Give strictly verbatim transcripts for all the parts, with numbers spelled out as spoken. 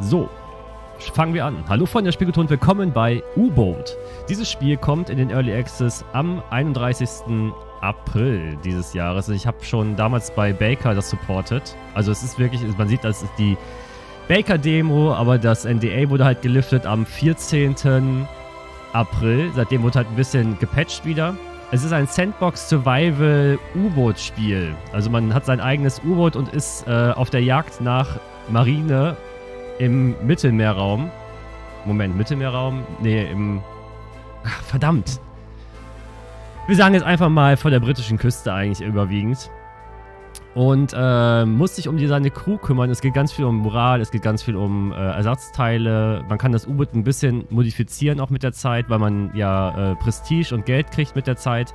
So, fangen wir an. Hallo Freunde der Spielkultur und willkommen bei U-Boat. Dieses Spiel kommt in den Early Access am einunddreißigsten April dieses Jahres. Ich habe schon damals bei Baker das supportet. Also es ist wirklich, man sieht, das ist die Baker-Demo, aber das N D A wurde halt geliftet am vierzehnten April. Seitdem wurde halt ein bisschen gepatcht wieder. Es ist ein Sandbox-Survival-U-Boot-Spiel. Also man hat sein eigenes U-Boot und ist äh, auf der Jagd nach Marine im Mittelmeerraum. Moment, Mittelmeerraum? Nee, im... Ach, verdammt! Wir sagen jetzt einfach mal vor der britischen Küste eigentlich überwiegend. Und äh, muss sich um die, seine Crew kümmern. Es geht ganz viel um Moral, es geht ganz viel um äh, Ersatzteile. Man kann das U-Boot ein bisschen modifizieren auch mit der Zeit, weil man ja äh, Prestige und Geld kriegt mit der Zeit.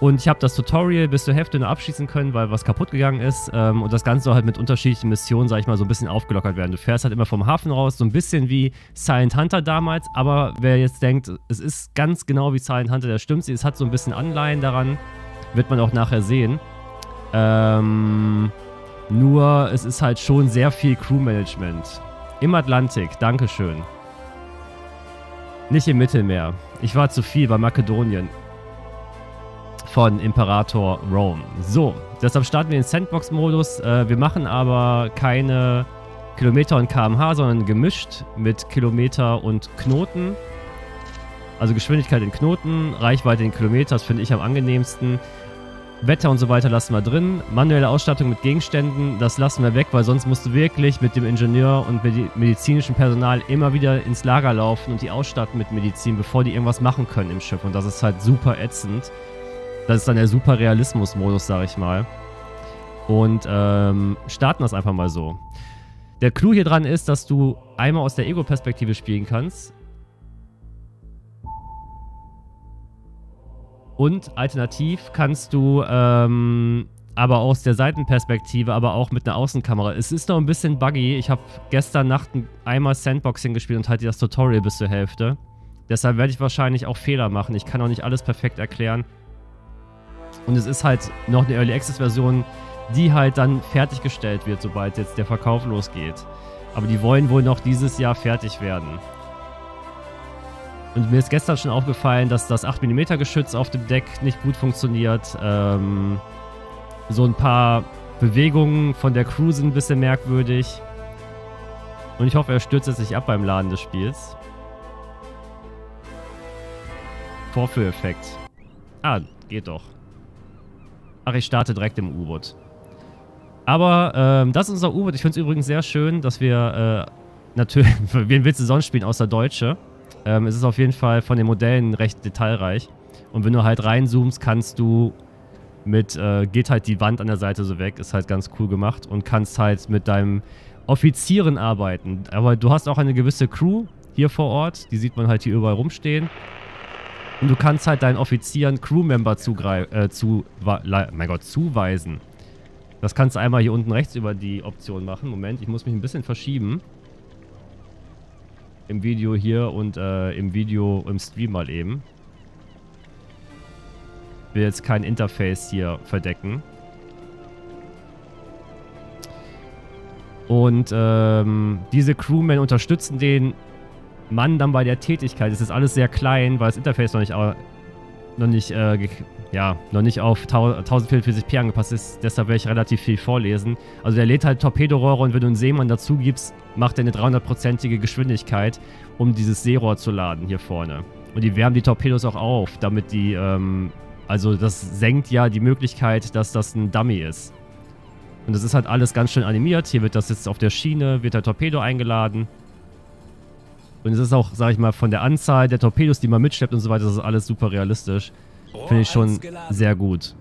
Und ich habe das Tutorial bis zur Hälfte nur abschließen können, weil was kaputt gegangen ist. Ähm, und das Ganze soll halt mit unterschiedlichen Missionen, sag ich mal, so ein bisschen aufgelockert werden. Du fährst halt immer vom Hafen raus, so ein bisschen wie Silent Hunter damals. Aber wer jetzt denkt, es ist ganz genau wie Silent Hunter, der stimmt. Es hat so ein bisschen Anleihen daran, wird man auch nachher sehen. Ähm, nur es ist halt schon sehr viel Crewmanagement. Im Atlantik, dankeschön. Nicht im Mittelmeer. Ich war zu viel bei Makedonien. Von Imperator Rome. So, deshalb starten wir den Sandbox-Modus. Äh, wir machen aber keine Kilometer und K M H, sondern gemischt mit Kilometer und Knoten. Also Geschwindigkeit in Knoten, Reichweite in Kilometer, das finde ich am angenehmsten. Wetter und so weiter lassen wir drin. Manuelle Ausstattung mit Gegenständen, das lassen wir weg, weil sonst musst du wirklich mit dem Ingenieur und mit medizinischem Personal immer wieder ins Lager laufen und die ausstatten mit Medizin, bevor die irgendwas machen können im Schiff. Und das ist halt super ätzend. Das ist dann der super Realismus-Modus, sag ich mal. Und ähm, starten das einfach mal so. Der Clou hier dran ist, dass du einmal aus der Ego-Perspektive spielen kannst. Und alternativ kannst du ähm, aber aus der Seitenperspektive, aber auch mit einer Außenkamera. Es ist noch ein bisschen buggy. Ich habe gestern Nacht einmal Sandboxing gespielt und hatte das Tutorial bis zur Hälfte. Deshalb werde ich wahrscheinlich auch Fehler machen. Ich kann auch nicht alles perfekt erklären. Und es ist halt noch eine Early Access Version, die halt dann fertiggestellt wird, sobald jetzt der Verkauf losgeht. Aber die wollen wohl noch dieses Jahr fertig werden. Und mir ist gestern schon aufgefallen, dass das acht Millimeter Geschütz auf dem Deck nicht gut funktioniert. Ähm, so ein paar Bewegungen von der Crew sind ein bisschen merkwürdig. Und ich hoffe, er stürzt jetzt nicht ab beim Laden des Spiels. Vorführeffekt. Ah, geht doch. Ach, ich starte direkt im U-Boot. Aber ähm, das ist unser U-Boot. Ich finde es übrigens sehr schön, dass wir äh, natürlich, wen willst du sonst spielen, außer Deutsche? Ähm, es ist auf jeden Fall von den Modellen recht detailreich. Und wenn du halt reinzoomst, kannst du mit, äh, geht halt die Wand an der Seite so weg, ist halt ganz cool gemacht. Und kannst halt mit deinem Offizieren arbeiten. Aber du hast auch eine gewisse Crew hier vor Ort. Die sieht man halt hier überall rumstehen. Und du kannst halt deinen Offizieren Crewmember zugreifen, äh, zu, mein Gott, zuweisen. Das kannst du einmal hier unten rechts über die Option machen. Moment, ich muss mich ein bisschen verschieben. Im Video hier und äh, im Video im Stream mal eben. Ich will jetzt kein Interface hier verdecken. Und ähm, diese Crewmen unterstützen den Mann dann bei der Tätigkeit. Es ist alles sehr klein, weil das Interface noch nicht, noch nicht, äh, ja, noch nicht auf tausendvierundvierzig p angepasst ist. Deshalb werde ich relativ viel vorlesen. Also der lädt halt Torpedorohre und wenn du einen Seemann dazu gibst, macht er eine dreihundertprozentige Geschwindigkeit, um dieses Seerohr zu laden hier vorne. Und die wärmen die Torpedos auch auf, damit die, ähm, also das senkt ja die Möglichkeit, dass das ein Dummy ist. Und das ist halt alles ganz schön animiert. Hier wird das jetzt auf der Schiene, wird der Torpedo eingeladen. Und es ist auch, sag ich mal, von der Anzahl der Torpedos, die man mitschleppt und so weiter, das ist alles super realistisch. Finde ich schon sehr gut.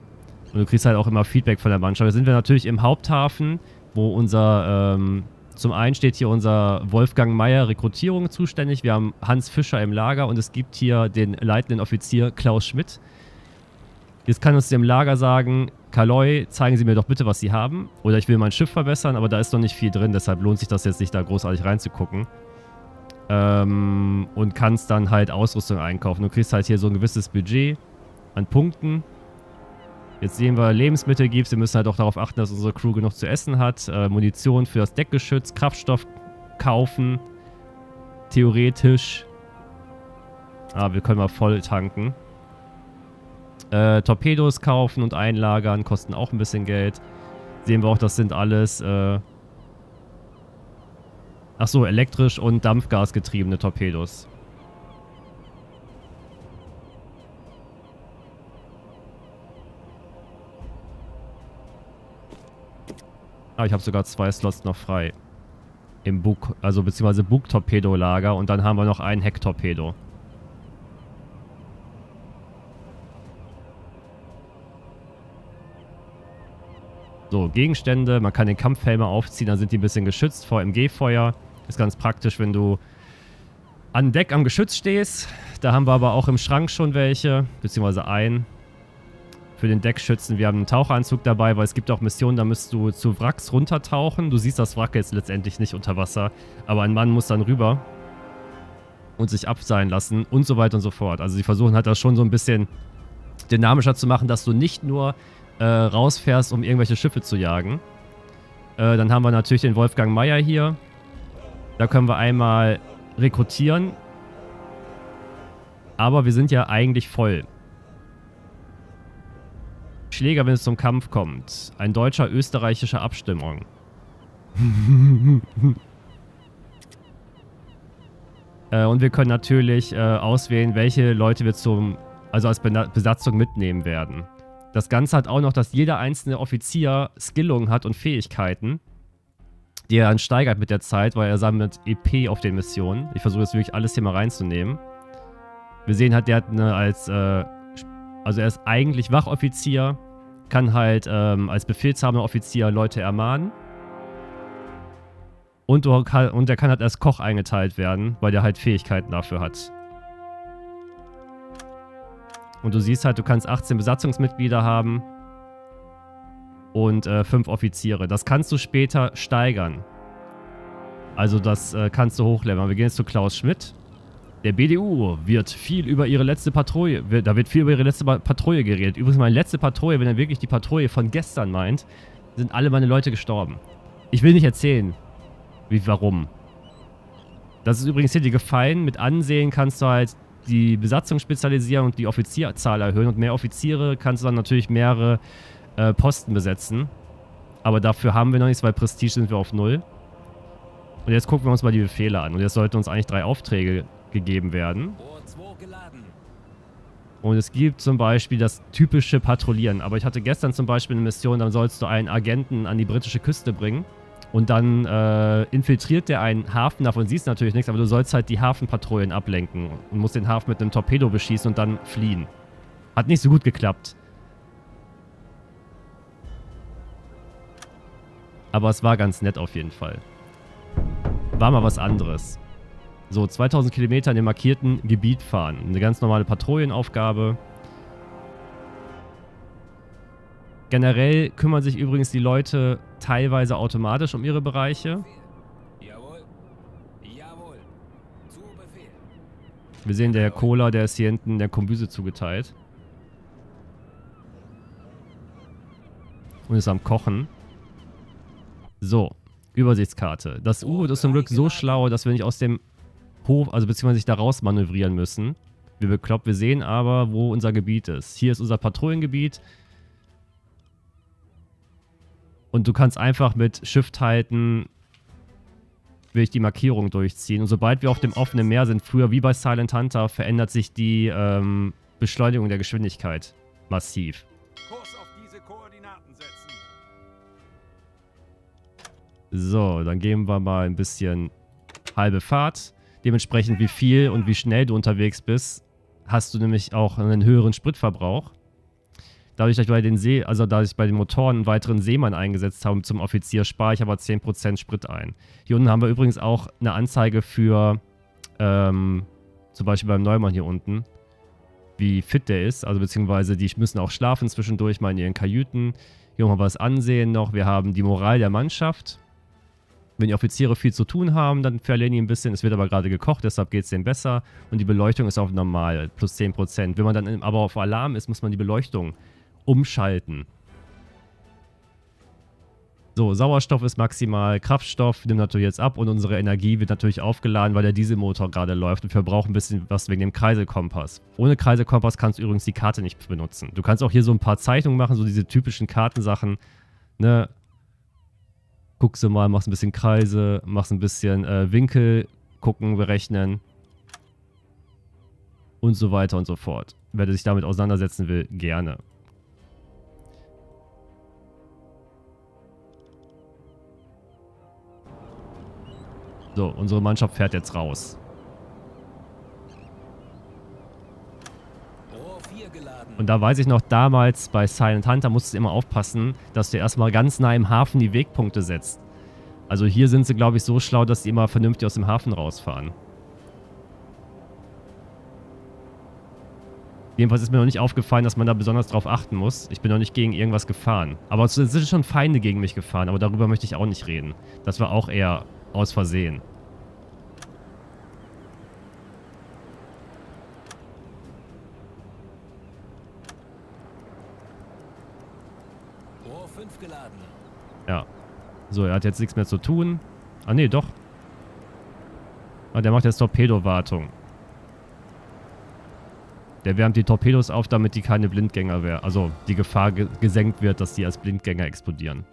Und du kriegst halt auch immer Feedback von der Mannschaft. Jetzt sind wir natürlich im Haupthafen, wo unser, ähm, zum einen steht hier unser Wolfgang Meyer Rekrutierung zuständig. Wir haben Hans Fischer im Lager und es gibt hier den leitenden Offizier Klaus Schmidt. Jetzt kann uns dem Lager sagen, Kaloi, zeigen Sie mir doch bitte, was Sie haben. Oder ich will mein Schiff verbessern, aber da ist noch nicht viel drin, deshalb lohnt sich das jetzt nicht, da großartig reinzugucken. Ähm, und kannst dann halt Ausrüstung einkaufen. Du kriegst halt hier so ein gewisses Budget an Punkten. Jetzt sehen wir, Lebensmittel gibt's. Wir müssen halt auch darauf achten, dass unsere Crew genug zu essen hat. Äh, Munition für das Deckgeschütz, Kraftstoff kaufen. Theoretisch. Ah, wir können mal voll tanken. Äh, Torpedos kaufen und einlagern. Kosten auch ein bisschen Geld. Sehen wir auch, das sind alles... Äh Ach so, elektrisch und dampfgasgetriebene Torpedos. Ah, ich habe sogar zwei Slots noch frei. Im Bug, also beziehungsweise Bug-Torpedo-Lager, und dann haben wir noch ein Hecktorpedo. So, Gegenstände, man kann den Kampfhelm aufziehen, dann sind die ein bisschen geschützt vor M G-Feuer. Ist ganz praktisch, wenn du an Deck am Geschütz stehst. Da haben wir aber auch im Schrank schon welche, beziehungsweise einen. Für den Deckschützen, wir haben einen Taucheranzug dabei, weil es gibt auch Missionen, da müsst du zu Wracks runtertauchen. Du siehst das Wrack jetzt letztendlich nicht unter Wasser, aber ein Mann muss dann rüber und sich abseilen lassen und so weiter und so fort. Also sie versuchen halt das schon so ein bisschen dynamischer zu machen, dass du nicht nur äh, rausfährst, um irgendwelche Schiffe zu jagen. Äh, dann haben wir natürlich den Wolfgang Meyer hier. Da können wir einmal rekrutieren, aber wir sind ja eigentlich voll. Schläger, wenn es zum Kampf kommt. Ein deutscher österreichischer Abstimmung. äh, und wir können natürlich äh, auswählen, welche Leute wir zum, also als Bena- Besatzung mitnehmen werden. Das Ganze hat auch noch, dass jeder einzelne Offizier Skillungen hat und Fähigkeiten, die er dann steigert mit der Zeit, weil er sammelt E P auf den Missionen. Ich versuche jetzt wirklich alles hier mal reinzunehmen. Wir sehen halt, der hat eine als äh, Also er ist eigentlich Wachoffizier, kann halt ähm, als befehlshabender Offizier Leute ermahnen. Und, und er kann halt als Koch eingeteilt werden, weil der halt Fähigkeiten dafür hat. Und du siehst halt, du kannst achtzehn Besatzungsmitglieder haben und äh, fünf Offiziere. Das kannst du später steigern. Also das äh, kannst du hochleveln. Wir gehen jetzt zu Klaus Schmidt. Der B D U wird viel über ihre letzte Patrouille, da wird viel über ihre letzte Patrouille geredet. Übrigens meine letzte Patrouille, wenn er wirklich die Patrouille von gestern meint, sind alle meine Leute gestorben. Ich will nicht erzählen, wie, warum. Das ist übrigens hier die Gefallen. Mit Ansehen kannst du halt die Besatzung spezialisieren und die Offizierzahl erhöhen. Und mehr Offiziere kannst du dann natürlich mehrere äh, Posten besetzen. Aber dafür haben wir noch nichts, weil Prestige sind wir auf null. Und jetzt gucken wir uns mal die Befehle an. Und jetzt sollten uns eigentlich drei Aufträge gegeben werden. Und es gibt zum Beispiel das typische Patrouillieren. Aber ich hatte gestern zum Beispiel eine Mission, dann sollst du einen Agenten an die britische Küste bringen. Und dann äh, infiltriert der einen Hafen, davon siehst du natürlich nichts, aber du sollst halt die Hafenpatrouillen ablenken und musst den Hafen mit einem Torpedo beschießen und dann fliehen. Hat nicht so gut geklappt. Aber es war ganz nett auf jeden Fall. War mal was anderes. So, zweitausend Kilometer in dem markierten Gebiet fahren. Eine ganz normale Patrouillenaufgabe. Generell kümmern sich übrigens die Leute teilweise automatisch um ihre Bereiche. Wir sehen, der Cola, der ist hier hinten der Kombüse zugeteilt. Und ist am Kochen. So, Übersichtskarte. Das U-Boot ist zum Glück so schlau, dass wir nicht aus dem Hof, also beziehungsweise sich da raus manövrieren müssen. Wir bekloppt, wir sehen aber, wo unser Gebiet ist. Hier ist unser Patrouillengebiet. Und du kannst einfach mit Shift halten, will ich die Markierung durchziehen. Und sobald wir auf dem offenen Meer sind, früher wie bei Silent Hunter, verändert sich die ähm, Beschleunigung der Geschwindigkeit massiv. Kurs auf diese Koordinaten setzen. So, dann geben wir mal ein bisschen halbe Fahrt. Dementsprechend, wie viel und wie schnell du unterwegs bist, hast du nämlich auch einen höheren Spritverbrauch. Dadurch, dass ich bei den See, also dadurch bei den Motoren einen weiteren Seemann eingesetzt habe zum Offizier, spare ich aber zehn Prozent Sprit ein. Hier unten haben wir übrigens auch eine Anzeige für, ähm, zum Beispiel beim Neumann hier unten, wie fit der ist. Also beziehungsweise die müssen auch schlafen zwischendurch mal in ihren Kajüten. Hier haben wir das Ansehen noch. Wir haben die Moral der Mannschaft. Wenn die Offiziere viel zu tun haben, dann verlieren die ein bisschen. Es wird aber gerade gekocht, deshalb geht es denen besser. Und die Beleuchtung ist auf normal, plus zehn Prozent. Wenn man dann aber auf Alarm ist, muss man die Beleuchtung umschalten. So, Sauerstoff ist maximal, Kraftstoff nimmt natürlich jetzt ab und unsere Energie wird natürlich aufgeladen, weil der Dieselmotor gerade läuft und wir brauchen ein bisschen was wegen dem Kreiselkompass. Ohne Kreiselkompass kannst du übrigens die Karte nicht benutzen. Du kannst auch hier so ein paar Zeichnungen machen, so diese typischen Kartensachen, ne? Guckst du mal, machst ein bisschen Kreise, machst ein bisschen äh, Winkel, gucken, berechnen und so weiter und so fort. Wer sich damit auseinandersetzen will, gerne. So, unsere Mannschaft fährt jetzt raus. Und da weiß ich noch, damals bei Silent Hunter musstest du immer aufpassen, dass du erstmal ganz nah im Hafen die Wegpunkte setzt. Also hier sind sie, glaube ich, so schlau, dass die immer vernünftig aus dem Hafen rausfahren. Jedenfalls ist mir noch nicht aufgefallen, dass man da besonders drauf achten muss. Ich bin noch nicht gegen irgendwas gefahren. Aber es sind schon Feinde gegen mich gefahren, aber darüber möchte ich auch nicht reden. Das war auch eher aus Versehen. Rohr fünf geladen. Ja. So, er hat jetzt nichts mehr zu tun. Ah, nee, doch. Ah, der macht jetzt Torpedowartung. Der wärmt die Torpedos auf, damit die keine Blindgänger wären. Also die Gefahr ge gesenkt wird, dass die als Blindgänger explodieren.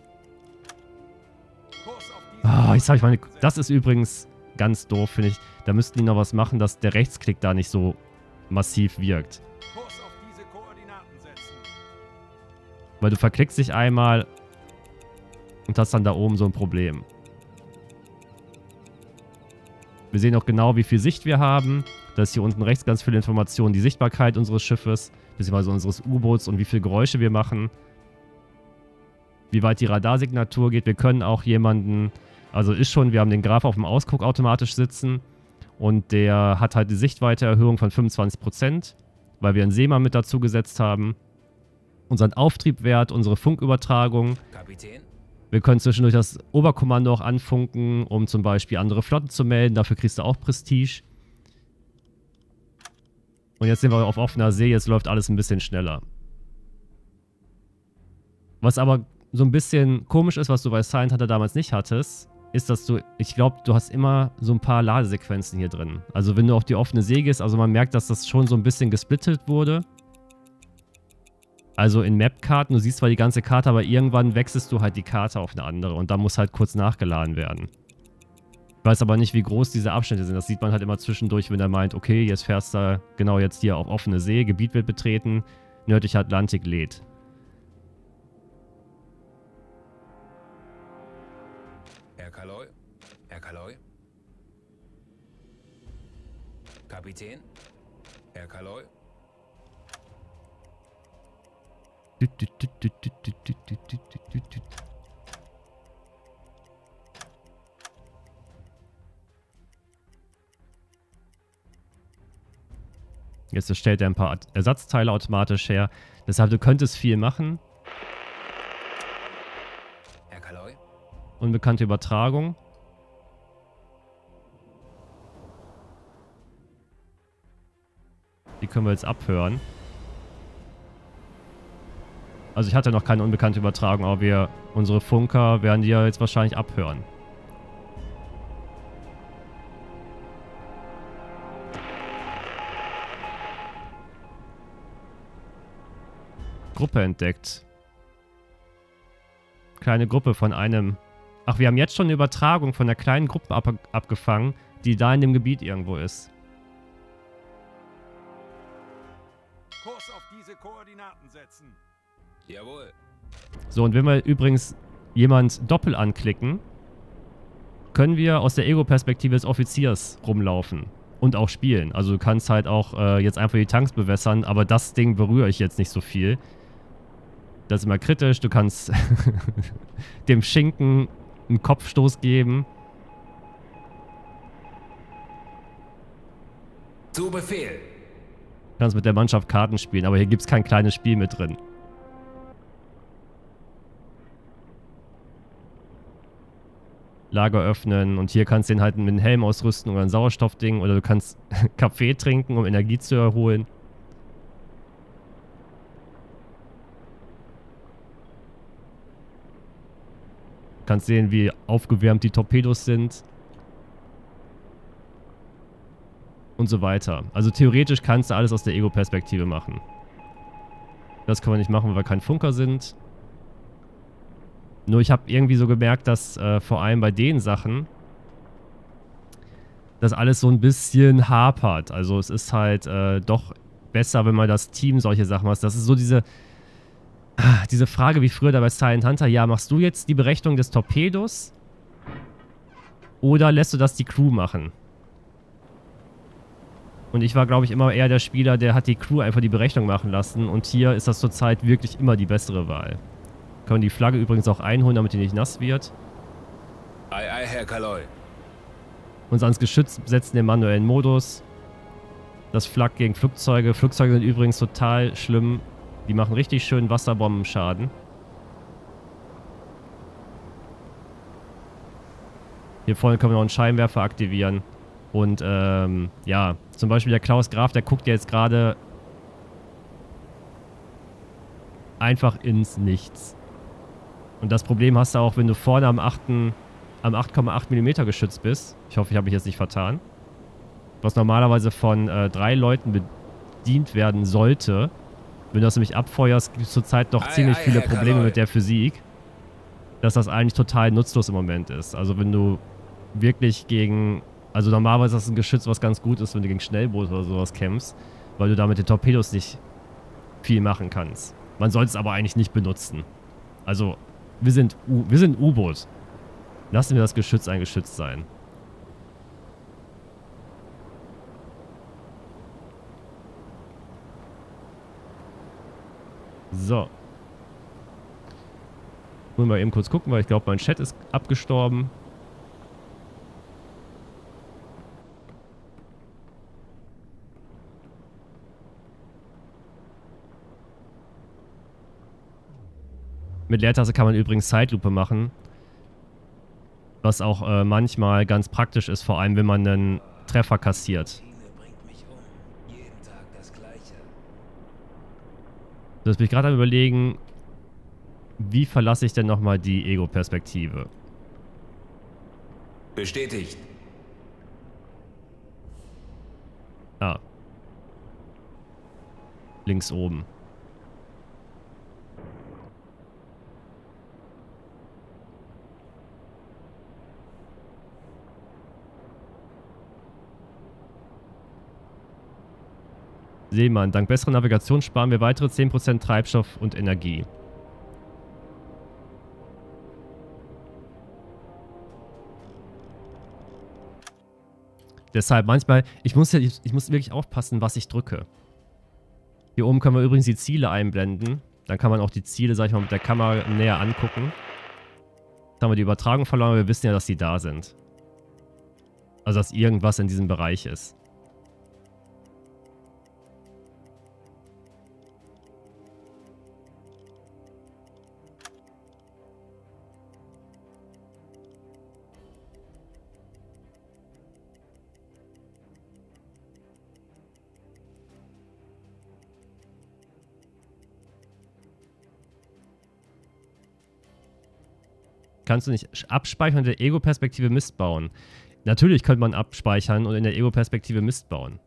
Ah, jetzt habe ich meine... Das ist übrigens ganz doof, finde ich. Da müssten die noch was machen, dass der Rechtsklick da nicht so massiv wirkt. Kurs auf diese Koordinaten setzen. Weil du verklickst dich einmal und hast dann da oben so ein Problem. Wir sehen auch genau, wie viel Sicht wir haben. Da ist hier unten rechts ganz viele Informationen. Die Sichtbarkeit unseres Schiffes, beziehungsweise unseres U-Boots und wie viele Geräusche wir machen. Wie weit die Radarsignatur geht. Wir können auch jemanden... Also ist schon, wir haben den Graf auf dem Ausguck automatisch sitzen und der hat halt die Sichtweiteerhöhung von fünfundzwanzig Prozent, weil wir einen Seemann mit dazu gesetzt haben. Unseren Auftriebwert, unsere Funkübertragung. Kapitän. Wir können zwischendurch das Oberkommando auch anfunken, um zum Beispiel andere Flotten zu melden. Dafür kriegst du auch Prestige. Und jetzt sind wir auf offener See, jetzt läuft alles ein bisschen schneller. Was aber so ein bisschen komisch ist, was du bei Silent Hunter damals nicht hattest, ist, dass du, ich glaube, du hast immer so ein paar Ladesequenzen hier drin. Also wenn du auf die offene See gehst, also man merkt, dass das schon so ein bisschen gesplittet wurde. Also in Map-Karten, du siehst zwar die ganze Karte, aber irgendwann wechselst du halt die Karte auf eine andere und da muss halt kurz nachgeladen werden. Ich weiß aber nicht, wie groß diese Abschnitte sind. Das sieht man halt immer zwischendurch, wenn er meint, okay, jetzt fährst du genau jetzt hier auf offene See, Gebiet wird betreten, nördlicher Atlantik lädt. Kapitän, Herr Kaloi. Jetzt stellt er ein paar Ersatzteile automatisch her. Deshalb, du könntest viel machen. Herr Kaloi. Unbekannte Übertragung. Die können wir jetzt abhören. Also ich hatte noch keine unbekannte Übertragung, aber wir, unsere Funker werden die ja jetzt wahrscheinlich abhören. Gruppe entdeckt. Kleine Gruppe von einem... Ach, wir haben jetzt schon eine Übertragung von einer kleinen Gruppe ab abgefangen, die da in dem Gebiet irgendwo ist. Kurs auf diese Koordinaten setzen. Jawohl. So, und wenn wir übrigens jemand doppelt anklicken, können wir aus der Ego-Perspektive des Offiziers rumlaufen und auch spielen. Also du kannst halt auch äh, jetzt einfach die Tanks bewässern, aber das Ding berühre ich jetzt nicht so viel. Das ist immer kritisch. Du kannst dem Schinken einen Kopfstoß geben. Zu Befehl. Du kannst mit der Mannschaft Karten spielen, aber hier gibt es kein kleines Spiel mit drin. Lager öffnen und hier kannst du den halt mit einem Helm ausrüsten oder ein Sauerstoffding oder du kannst Kaffee trinken, um Energie zu erholen. Kannst sehen, wie aufgewärmt die Torpedos sind. Und so weiter. Also theoretisch kannst du alles aus der Ego-Perspektive machen. Das können wir nicht machen, weil wir kein Funker sind. Nur ich habe irgendwie so gemerkt, dass äh, vor allem bei den Sachen das alles so ein bisschen hapert. Also es ist halt äh, doch besser, wenn man das Team solche Sachen macht. Das ist so diese, diese Frage wie früher da bei Silent Hunter. Ja, machst du jetzt die Berechnung des Torpedos oder lässt du das die Crew machen? Und ich war, glaube ich, immer eher der Spieler, der hat die Crew einfach die Berechnung machen lassen. Und hier ist das zurzeit wirklich immer die bessere Wahl. Können die Flagge übrigens auch einholen, damit die nicht nass wird. Ei, ei, Herr Kaloi. Uns ans Geschütz setzen den manuellen Modus. Das Flak gegen Flugzeuge. Flugzeuge sind übrigens total schlimm. Die machen richtig schön Wasserbombenschaden. Hier vorne können wir noch einen Scheinwerfer aktivieren. Und ähm, ja, zum Beispiel der Klaus Graf, der guckt ja jetzt gerade einfach ins Nichts. Und das Problem hast du auch, wenn du vorne am acht Komma acht Millimeter Geschütz bist. Ich hoffe, ich habe mich jetzt nicht vertan. Was normalerweise von äh, drei Leuten bedient werden sollte. Wenn du das nämlich abfeuerst, gibt es zurzeit noch ziemlich viele Probleme mit der Physik. Dass das eigentlich total nutzlos im Moment ist. Also wenn du wirklich gegen... Also normalerweise ist das ein Geschütz, was ganz gut ist, wenn du gegen Schnellboote oder sowas kämpfst, weil du da mit den Torpedos nicht viel machen kannst. Man sollte es aber eigentlich nicht benutzen. Also, wir sind wir sind U-Boot. Lassen wir das Geschütz ein Geschütz sein. So. Wollen wir eben kurz gucken, weil ich glaube, mein Chat ist abgestorben. Mit Leertaste kann man übrigens Zeitlupe machen, was auch äh, manchmal ganz praktisch ist, vor allem wenn man einen Treffer kassiert. So, jetzt bin ich gerade am Überlegen, wie verlasse ich denn nochmal die Ego-Perspektive? Bestätigt. Ah. Links oben. Seemann, dank besserer Navigation sparen wir weitere zehn Prozent Treibstoff und Energie. Deshalb manchmal, ich muss, ich, ich muss wirklich aufpassen, was ich drücke. Hier oben können wir übrigens die Ziele einblenden. Dann kann man auch die Ziele, sag ich mal, mit der Kamera näher angucken. Jetzt haben wir die Übertragung verloren, aber wir wissen ja, dass die da sind. Also, dass irgendwas in diesem Bereich ist. Kannst du nicht abspeichern und in der Ego-Perspektive Mist bauen? Natürlich könnte man abspeichern und in der Ego-Perspektive Mist bauen.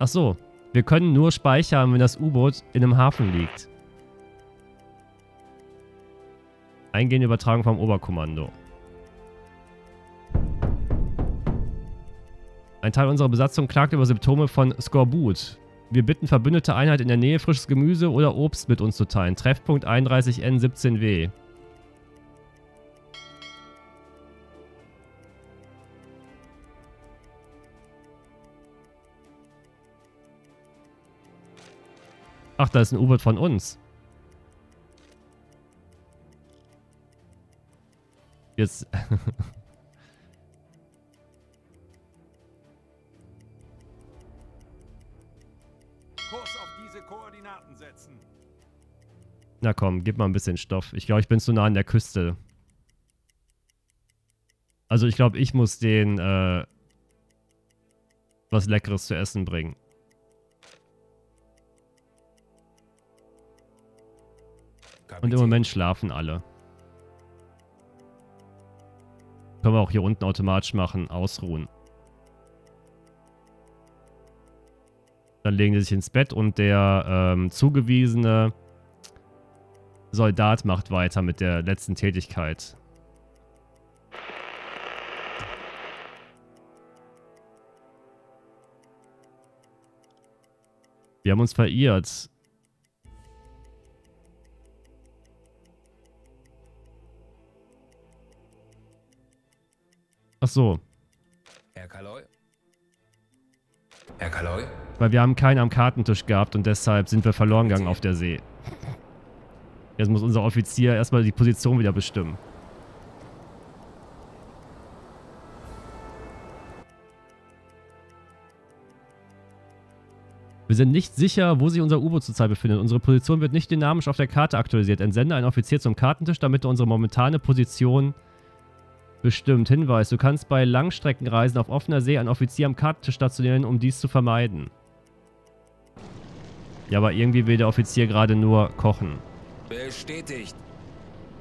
Ach so, wir können nur speichern, wenn das U-Boot in einem Hafen liegt. Eingehende Übertragung vom Oberkommando. Ein Teil unserer Besatzung klagt über Symptome von Skorbut. Wir bitten verbündete Einheit in der Nähe, frisches Gemüse oder Obst mit uns zu teilen. Treffpunkt einunddreißig N siebzehn W. Ach, da ist ein U-Boot von uns. Jetzt... Na komm, gib mal ein bisschen Stoff. Ich glaube, ich bin zu nah an der Küste. Also ich glaube, ich muss denen äh, was Leckeres zu essen bringen. Und im Moment schlafen alle. Können wir auch hier unten automatisch machen. Ausruhen. Dann legen die sich ins Bett und der ähm, zugewiesene Soldat macht weiter mit der letzten Tätigkeit. Wir haben uns verirrt. Ach so. Herr Kaloi? Herr Kaloi? Weil wir haben keinen am Kartentisch gehabt und deshalb sind wir verloren gegangen auf der See. Jetzt muss unser Offizier erstmal die Position wieder bestimmen. Wir sind nicht sicher, wo sich unser U-Boot zurzeit befindet. Unsere Position wird nicht dynamisch auf der Karte aktualisiert. Entsende einen Offizier zum Kartentisch, damit er unsere momentane Position bestimmt. Hinweis, du kannst bei Langstreckenreisen auf offener See einen Offizier am Kartentisch stationieren, um dies zu vermeiden. Ja, aber irgendwie will der Offizier gerade nur kochen. Bestätigt.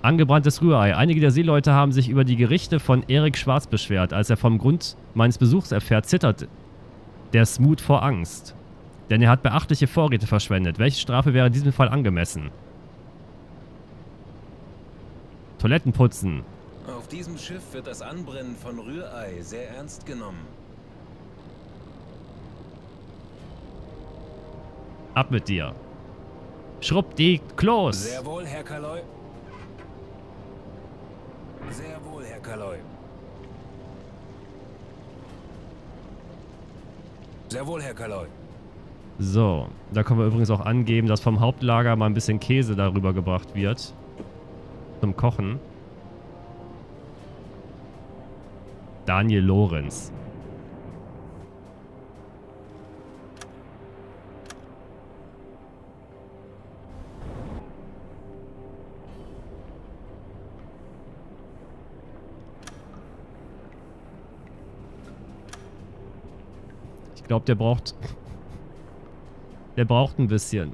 Angebranntes Rührei. Einige der Seeleute haben sich über die Gerichte von Erik Schwarz beschwert. Als er vom Grund meines Besuchs erfährt, zittert der Smoot vor Angst. Denn er hat beachtliche Vorräte verschwendet. Welche Strafe wäre in diesem Fall angemessen? Toiletten putzen. Auf diesem Schiff wird das Anbrennen von Rührei sehr ernst genommen. Ab mit dir. Schrubb die Klos. Sehr wohl, Herr Kaloi. Sehr wohl, Herr Kaloi. Sehr wohl, Herr Kaloi. So, da können wir übrigens auch angeben, dass vom Hauptlager mal ein bisschen Käse darüber gebracht wird. Zum Kochen. Daniel Lorenz. Ich glaube, der braucht... Der braucht ein bisschen.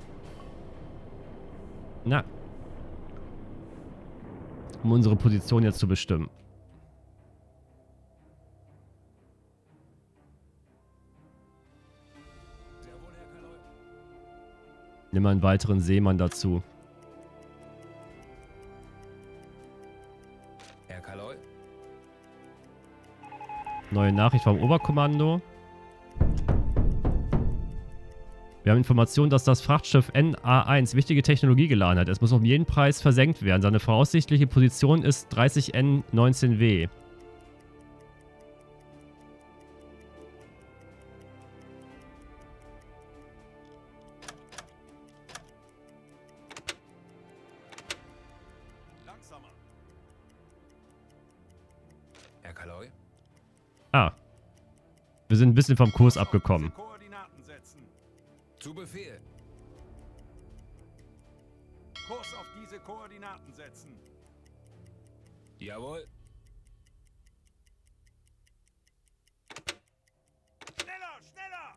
Na. Um unsere Position jetzt zu bestimmen. Nimm mal einen weiteren Seemann dazu. Herr Kaloi. Neue Nachricht vom Oberkommando. Wir haben Informationen, dass das Frachtschiff N A eins wichtige Technologie geladen hat. Es muss um jeden Preis versenkt werden. Seine voraussichtliche Position ist dreißig N neunzehn W. Langsamer. Herr Kaloi? Ah. Wir sind ein bisschen vom Kurs abgekommen. Zu Befehl. Kurs auf diese Koordinaten setzen. Jawohl. Schneller, schneller!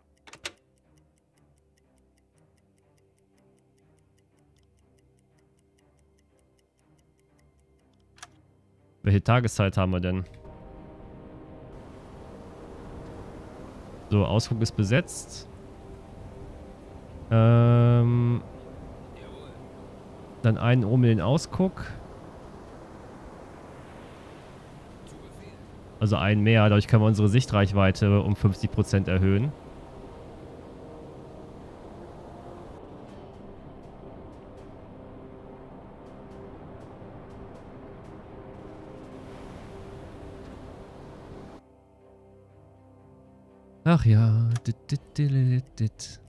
Welche Tageszeit haben wir denn? So, Ausflug ist besetzt. Ähm, dann einen oben in den Ausguck. Also einen mehr, dadurch können wir unsere Sichtreichweite um fünfzig Prozent erhöhen. Ach ja. Dit, dit, dit, dit.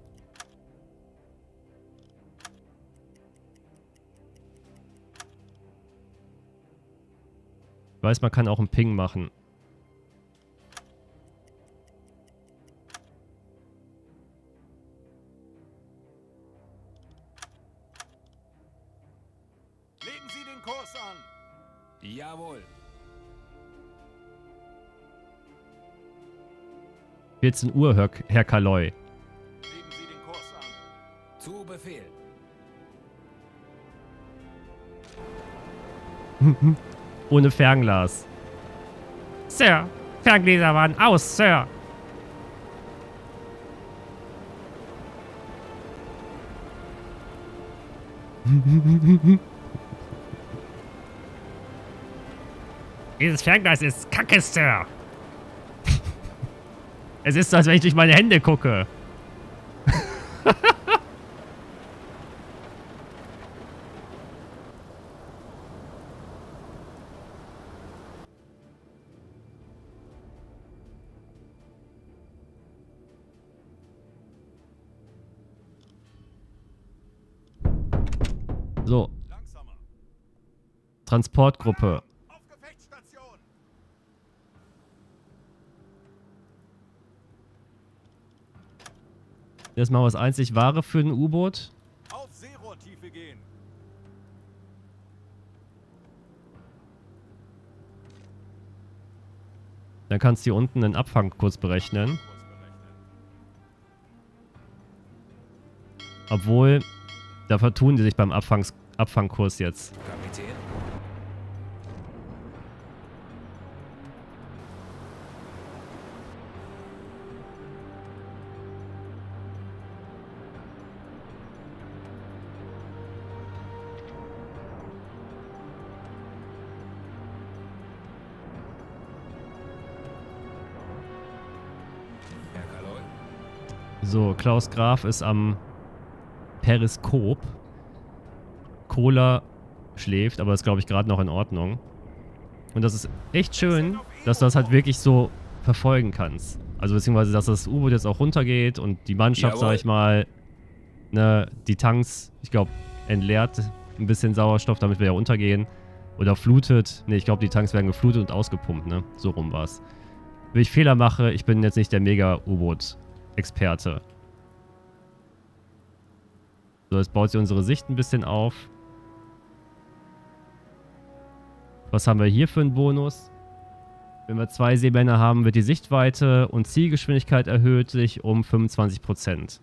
Ich weiß, man kann auch einen Ping machen. Legen Sie den Kurs an! Jawohl! vierzehn Uhr, Herr, Herr Kaloi. Legen Sie den Kurs an! Zu Befehl! Ohne Fernglas. Sir, Ferngläser waren aus, Sir. Dieses Fernglas ist Kacke, Sir. Es ist so, als wenn ich durch meine Hände gucke. So. Transportgruppe. Das ist mal was einzig Wahre für ein U-Boot. Auf Seerohrtiefe gehen. Dann kannst du hier unten den Abfang kurz berechnen. Obwohl, da vertun die sich beim Abfangs Abfangkurs jetzt. Kapitän. So, Klaus Graf ist am Periskop. Cola schläft, aber ist, glaube ich, gerade noch in Ordnung. Und das ist echt schön, dass du das halt wirklich so verfolgen kannst. Also beziehungsweise, dass das U-Boot jetzt auch runtergeht und die Mannschaft, sage ich mal, ne, die Tanks, ich glaube, entleert ein bisschen Sauerstoff, damit wir ja untergehen. Oder flutet. Ne, ich glaube, die Tanks werden geflutet und ausgepumpt, ne? So rum war's. Wenn ich Fehler mache, ich bin jetzt nicht der Mega-U-Boot Experte. So, jetzt baut sie unsere Sicht ein bisschen auf. Was haben wir hier für einen Bonus? Wenn wir zwei Seemänner haben, wird die Sichtweite und Zielgeschwindigkeit erhöht sich um fünfundzwanzig Prozent.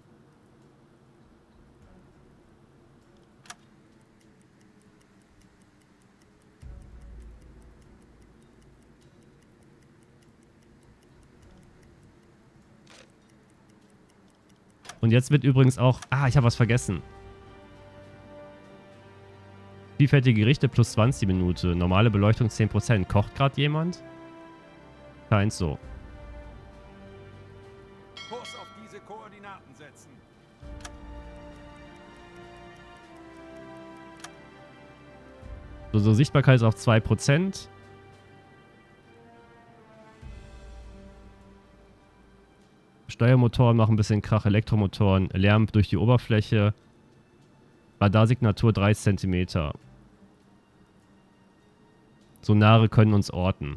Und jetzt wird übrigens auch... Ah, ich habe was vergessen. Vielfältige Gerichte plus zwanzig Minute. Normale Beleuchtung zehn Prozent. Kocht gerade jemand? Keins so. Kurs auf diese Koordinaten setzen. So, so Sichtbarkeit ist auf zwei Prozent. Steuermotoren machen ein bisschen Krach, Elektromotoren, Lärm durch die Oberfläche, Radarsignatur drei Zentimeter. Sonare können uns orten.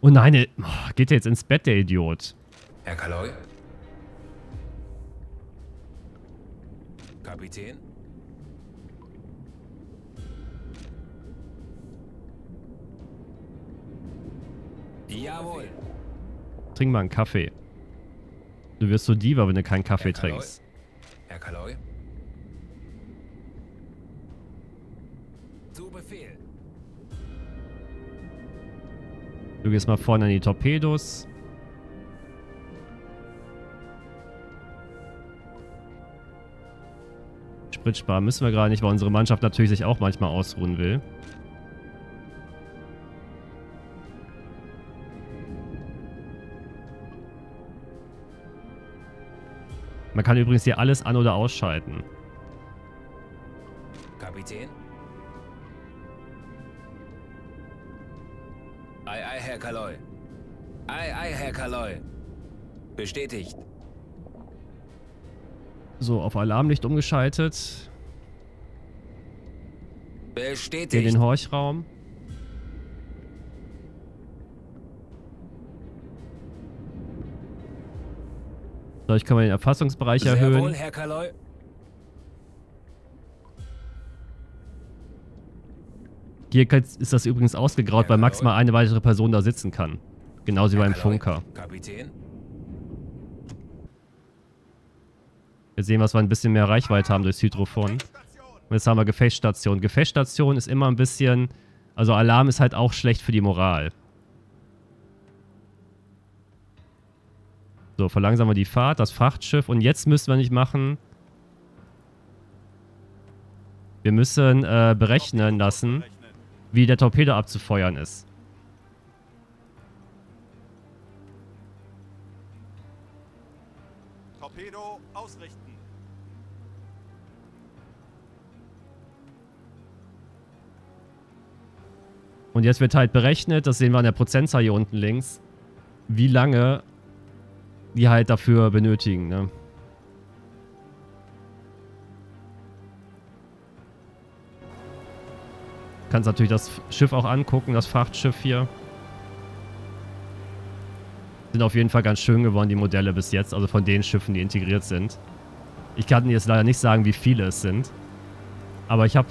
Oh nein, ey. Geht der jetzt ins Bett, der Idiot? Herr Kaloi? Kapitän? Jawohl. Trink mal einen Kaffee. Du wirst so Diva, wenn du keinen Kaffee Herr trinkst. Herr Kaloi. Zu Befehl. Du gehst mal vorne an die Torpedos. Sprit sparen müssen wir gerade nicht, weil unsere Mannschaft natürlich sich auch manchmal ausruhen will. Man kann übrigens hier alles an- oder ausschalten. Kapitän? Ei, ei, Herr Kaloi. Ei, ei, Herr Kaloi. Bestätigt. So, auf Alarmlicht umgeschaltet. Bestätigt. In den Horchraum. Ich kann mal den Erfassungsbereich Sehr erhöhen. Wohl, Herr Kaloi. Hier ist das übrigens ausgegraut, Herr weil maximal Kaloi. Eine weitere Person da sitzen kann. Genauso Herr wie beim Kaloi. Funker. Kapitän. Wir sehen, dass wir ein bisschen mehr Reichweite haben durchs Hydrofon. Und jetzt haben wir Gefechtsstation. Gefechtsstation ist immer ein bisschen... Also Alarm ist halt auch schlecht für die Moral. So, verlangsamen wir die Fahrt, das Frachtschiff. Und jetzt müssen wir nicht machen... Wir müssen äh, berechnen lassen, wie der Torpedo abzufeuern ist. Torpedo ausrichten. Und jetzt wird halt berechnet, das sehen wir an der Prozentzahl hier unten links, wie lange die halt dafür benötigen, ne? Du kannst natürlich das Schiff auch angucken, das Frachtschiff hier. Sind auf jeden Fall ganz schön geworden, die Modelle bis jetzt, also von den Schiffen, die integriert sind. Ich kann dir jetzt leider nicht sagen, wie viele es sind. Aber ich habe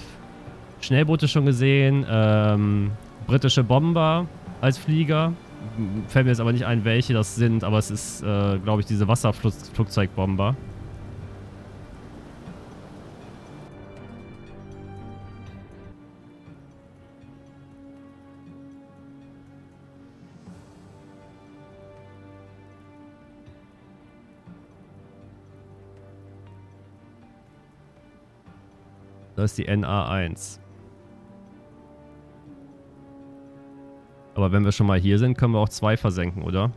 Schnellboote schon gesehen, ähm, britische Bomber als Flieger. Fällt mir jetzt aber nicht ein, welche das sind, aber es ist, äh, glaube ich, diese Wasserflugzeugbomber. Das ist die N A eins. Aber wenn wir schon mal hier sind, können wir auch zwei versenken, oder?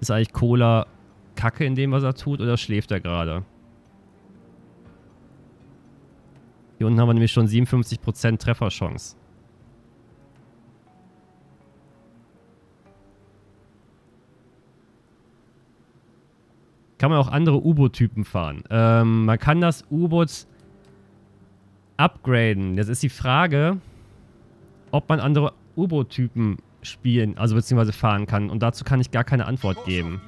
Ist eigentlich Cola Kacke in dem, was er tut, oder schläft er gerade? Hier unten haben wir nämlich schon siebenundfünfzig Prozent Trefferchance. Kann man auch andere U-Boot-Typen fahren. Ähm, man kann das U-Boot upgraden. Jetzt ist die Frage, ob man andere U-Boot-Typen spielen, also beziehungsweise fahren kann. Und dazu kann ich gar keine Antwort geben.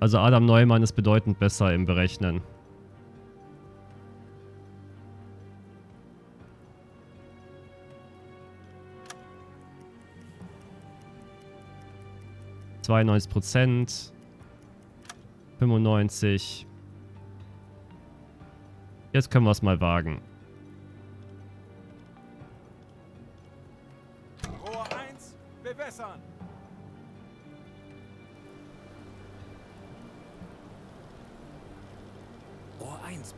Also Adam Neumann ist bedeutend besser im Berechnen. zweiundneunzig Prozent. fünfundneunzig. Jetzt können wir es mal wagen. Rohr eins, bewässern.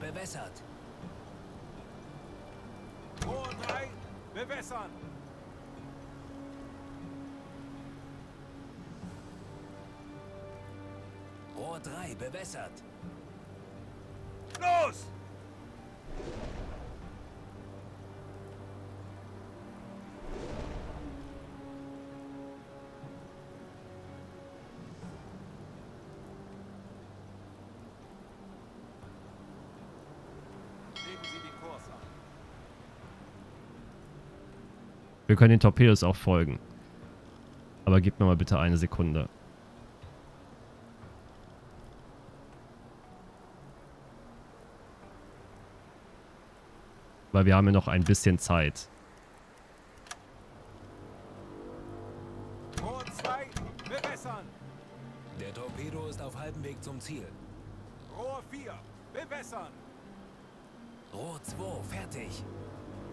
Bewässert. Rohr drei, bewässern. Rohr drei, bewässert. Los! Wir können den Torpedos auch folgen. Aber gib mir mal bitte eine Sekunde. Weil wir haben ja noch ein bisschen Zeit. Rohr zwei, bewässern! Der Torpedo ist auf halbem Weg zum Ziel. Rohr vier, bewässern! Rohr zwei, fertig!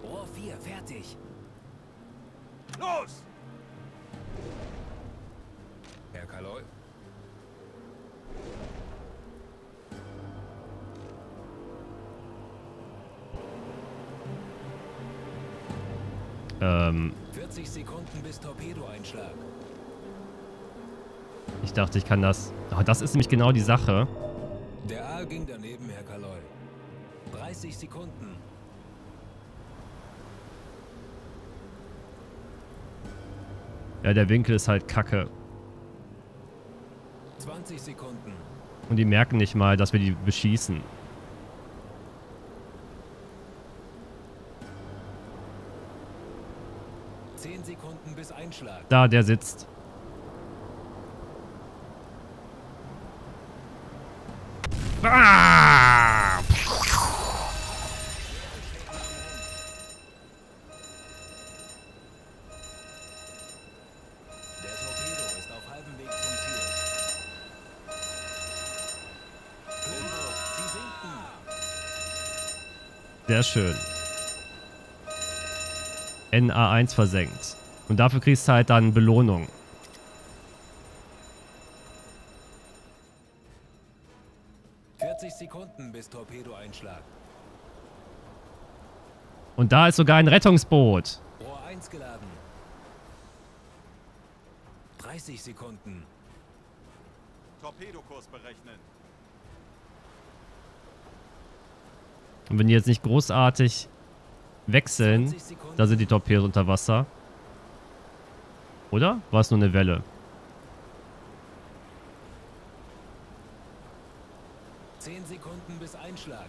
Rohr vier, fertig! Los! Herr Kaloi. Ähm. vierzig Sekunden bis Torpedoeinschlag. Ich dachte, ich kann das. Oh, das ist nämlich genau die Sache. Der Aal ging daneben, Herr Kaloi. dreißig Sekunden. Ja, der Winkel ist halt kacke. zwanzig Sekunden. Und die merken nicht mal, dass wir die beschießen. Zehn Sekunden bis Einschlag. Da, der sitzt. Ah! Sehr schön. N A eins versenkt. Und dafür kriegst du halt dann Belohnung. vierzig Sekunden bis Torpedoeinschlag. Und da ist sogar ein Rettungsboot. Rohr eins geladen. dreißig Sekunden. Torpedokurs berechnen. Und wenn die jetzt nicht großartig wechseln, da sind die Torpedos unter Wasser. Oder? War es nur eine Welle? zehn Sekunden bis Einschlag.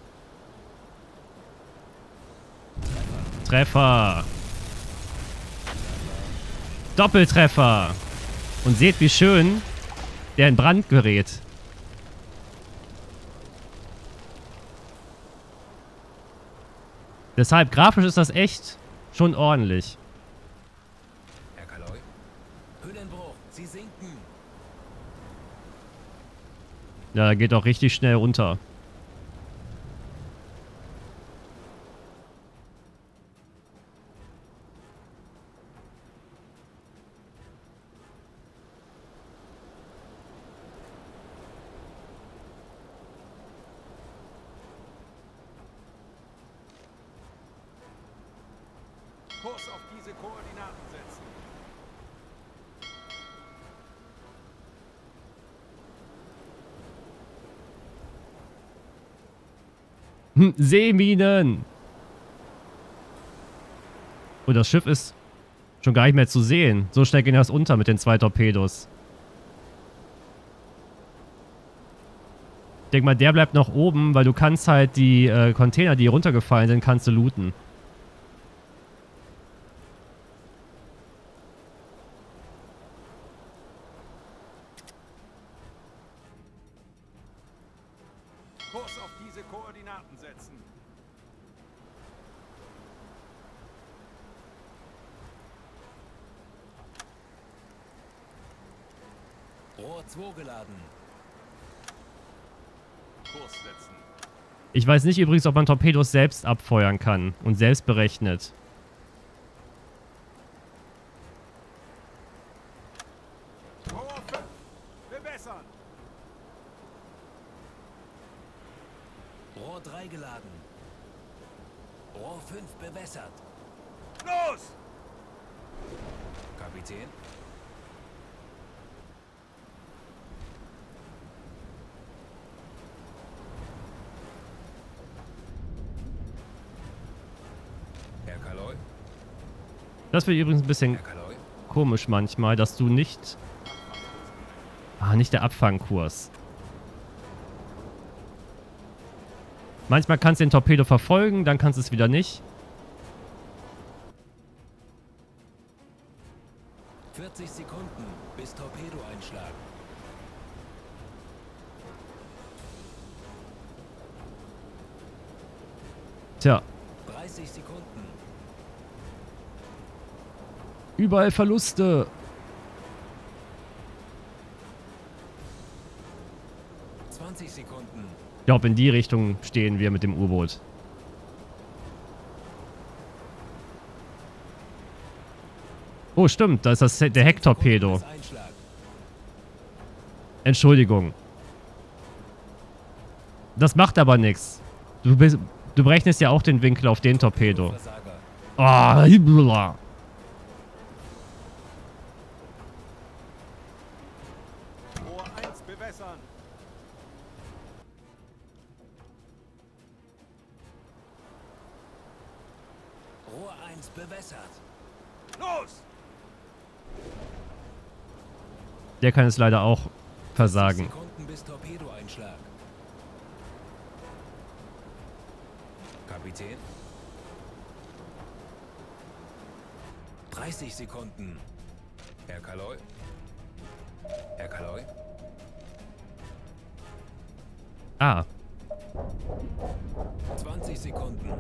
Treffer! Doppeltreffer! Und seht, wie schön der in Brand gerät. Deshalb, grafisch ist das echt schon ordentlich. Herr Kaloi. Hüllenbruch, Sie sinken. Ja, da geht auch richtig schnell runter. Kurs auf diese Koordinaten setzen. Seeminen! Und das Schiff ist schon gar nicht mehr zu sehen. So schnell ging das unter mit den zwei Torpedos. Ich denke mal, der bleibt noch oben, weil du kannst halt die äh, Container, die hier runtergefallen sind, kannst du looten. Kurs auf diese Koordinaten setzen. Rohr zwei geladen. Kurs setzen. Ich weiß nicht übrigens, ob man Torpedos selbst abfeuern kann und selbst berechnet. Rohr fünf. Bewässern. Rohr drei geladen. Rohr fünf bewässert. Los! Kapitän. Herr Kaloi. Das wird übrigens ein bisschen komisch manchmal, dass du nicht... Ah, nicht der Abfangkurs. Manchmal kannst du den Torpedo verfolgen, dann kannst du es wieder nicht. vierzig Sekunden bis Torpedoeinschlag. Tja. dreißig Sekunden. Überall Verluste. zwanzig Sekunden. Ich glaube, in die Richtung stehen wir mit dem U-Boot. Oh, stimmt, da ist das, der Hecktorpedo. Entschuldigung. Das macht aber nichts. Du, du berechnest ja auch den Winkel auf den Torpedo. Ah, oh. Rohr eins bewässert. Los! Der kann es leider auch versagen. bis Torpedoeinschlag. Kapitän? dreißig Sekunden. Herr Kaloi? Herr Kaloi? Ah. zwanzig Sekunden.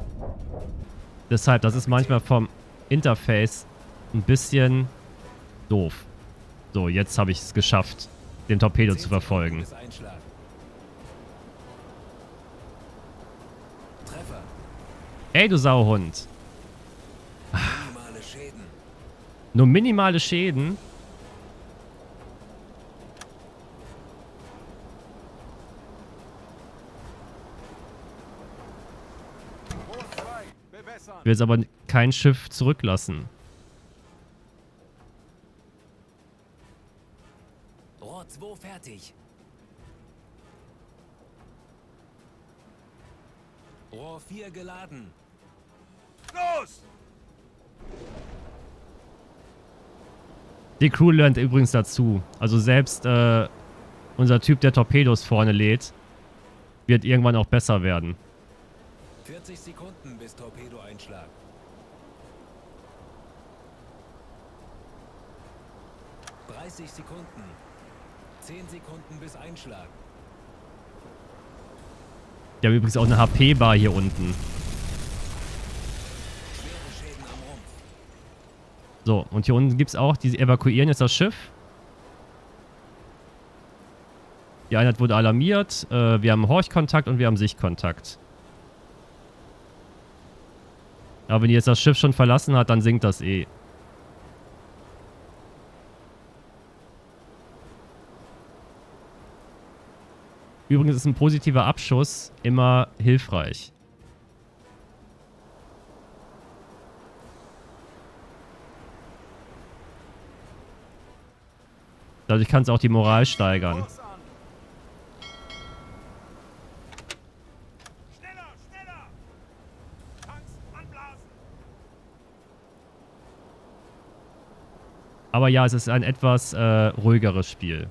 Deshalb, das ist manchmal vom Interface ein bisschen doof. So, jetzt habe ich es geschafft, den Torpedo zu verfolgen. Ey, du Sauhund. Minimale Schäden. Nur minimale Schäden? Ich will jetzt aber kein Schiff zurücklassen. Rohr zwei fertig. Rohr vier geladen. Los! Die Crew lernt übrigens dazu. Also selbst äh, unser Typ, der Torpedos vorne lädt, wird irgendwann auch besser werden. vierzig Sekunden bis Torpedoeinschlag. dreißig Sekunden. zehn Sekunden bis Einschlag. Wir haben übrigens auch eine H P-Bar hier unten. Schwere Schäden am Rumpf. So, und hier unten gibt es auch, die evakuieren jetzt das Schiff. Die Einheit wurde alarmiert. Äh, wir haben Horchkontakt und wir haben Sichtkontakt. Aber wenn die jetzt das Schiff schon verlassen hat, dann sinkt das eh. Übrigens ist ein positiver Abschuss immer hilfreich. Dadurch kann es auch die Moral steigern. Aber ja, es ist ein etwas äh, ruhigeres Spiel.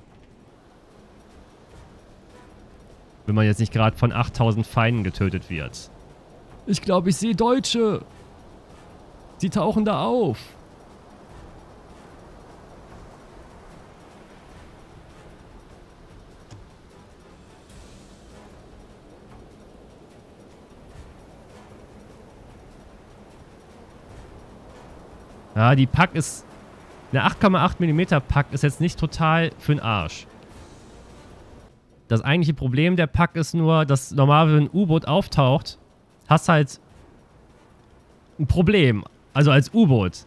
Wenn man jetzt nicht gerade von achttausend Feinden getötet wird. Ich glaube, ich sehe Deutsche. Sie tauchen da auf. Ja, die Pack ist... Eine acht Komma acht Millimeter Pack ist jetzt nicht total für den Arsch. Das eigentliche Problem der Pack ist nur, dass normal, wenn ein U-Boot auftaucht, hast halt ein Problem. Also als U-Boot.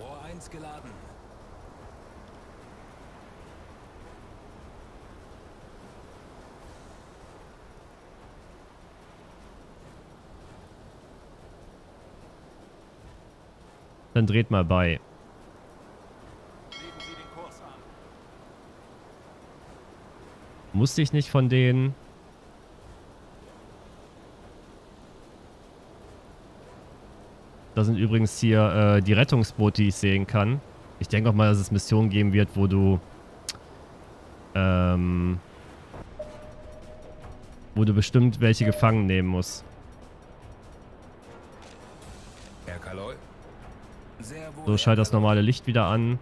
Rohr eins geladen. Dann dreht mal bei. Legen Sie den Kurs an. Musste ich nicht von denen? Das sind übrigens hier äh, die Rettungsboote, die ich sehen kann. Ich denke auch mal, dass es Missionen geben wird, wo du ähm, wo du bestimmt welche gefangen nehmen musst. Herr Kaloi? So, schalt das normale Licht wieder an.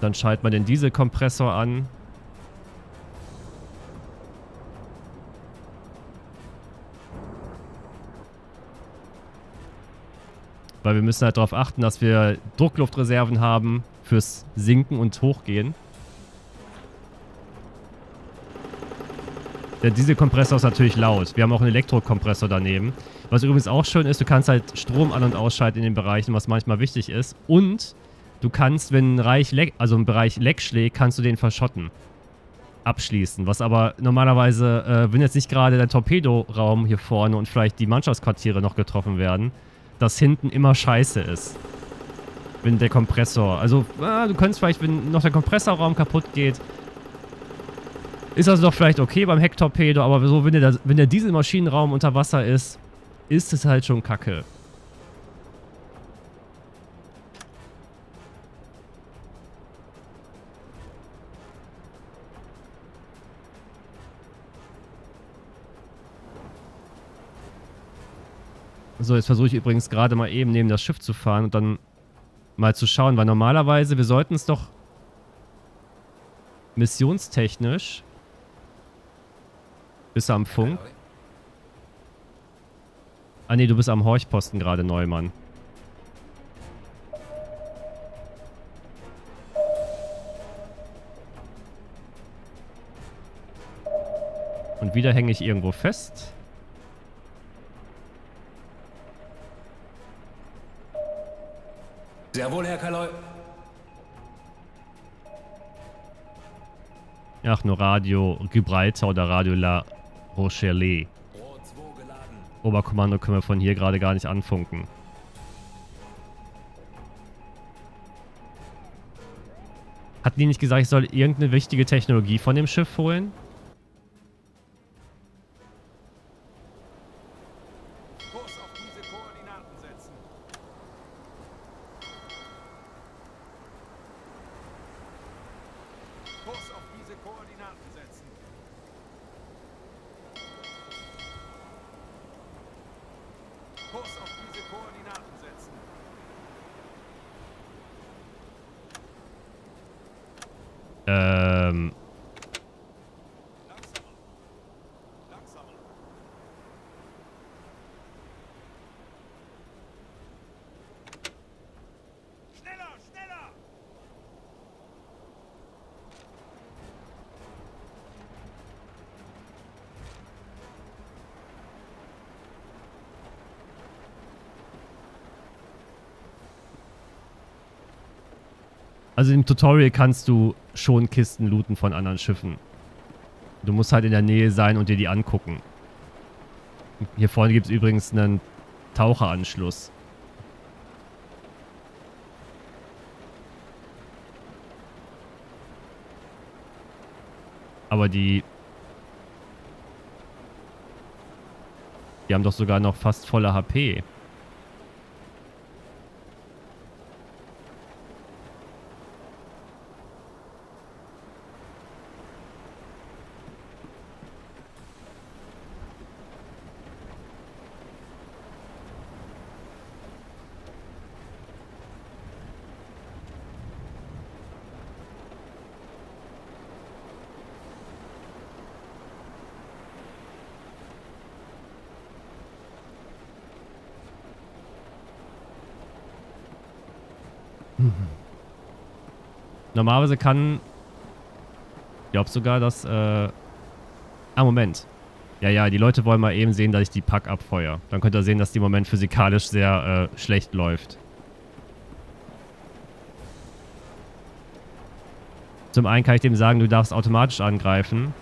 Dann schaltet man den Dieselkompressor an. Weil wir müssen halt darauf achten, dass wir Druckluftreserven haben fürs Sinken und Hochgehen. Der Dieselkompressor ist natürlich laut. Wir haben auch einen Elektrokompressor daneben. Was übrigens auch schön ist, du kannst halt Strom an- und ausschalten in den Bereichen, was manchmal wichtig ist. Und du kannst, wenn ein Bereich Leck, also ein Bereich Leck schlägt, kannst du den verschotten. Abschließen. Was aber normalerweise, äh, wenn jetzt nicht gerade der Torpedoraum hier vorne und vielleicht die Mannschaftsquartiere noch getroffen werden, das hinten immer scheiße ist. Wenn der Kompressor... Also, äh, du kannst vielleicht, wenn noch der Kompressorraum kaputt geht... Ist also doch vielleicht okay beim Hecktorpedo, aber so, wenn der, wenn der Dieselmaschinenraum unter Wasser ist, ist es halt schon kacke. So, jetzt versuche ich übrigens gerade mal eben neben das Schiff zu fahren und dann mal zu schauen, weil normalerweise, wir sollten es doch missionstechnisch bis am Funk. Ah ne, du bist am Horchposten gerade, Neumann. Und wieder hänge ich irgendwo fest. Sehr wohl, Herr Kaloi. Ach, nur Radio Gibraltar oder Radio La Rochelle. Oberkommando können wir von hier gerade gar nicht anfunken. Hatten die nicht gesagt, ich soll irgendeine wichtige Technologie von dem Schiff holen? Ähm. Schneller, schneller. Also im Tutorial kannst du schon Kisten looten von anderen Schiffen. Du musst halt in der Nähe sein und dir die angucken. Hier vorne gibt es übrigens einen Taucheranschluss. Aber die... Die haben doch sogar noch fast volle H P. Normalerweise kann... Ich glaube sogar, dass... Äh ah, Moment. Ja, ja, die Leute wollen mal eben sehen, dass ich die Pack abfeuere. Dann könnt ihr sehen, dass die im Moment physikalisch sehr äh, schlecht läuft. Zum einen kann ich dem sagen, du darfst automatisch angreifen.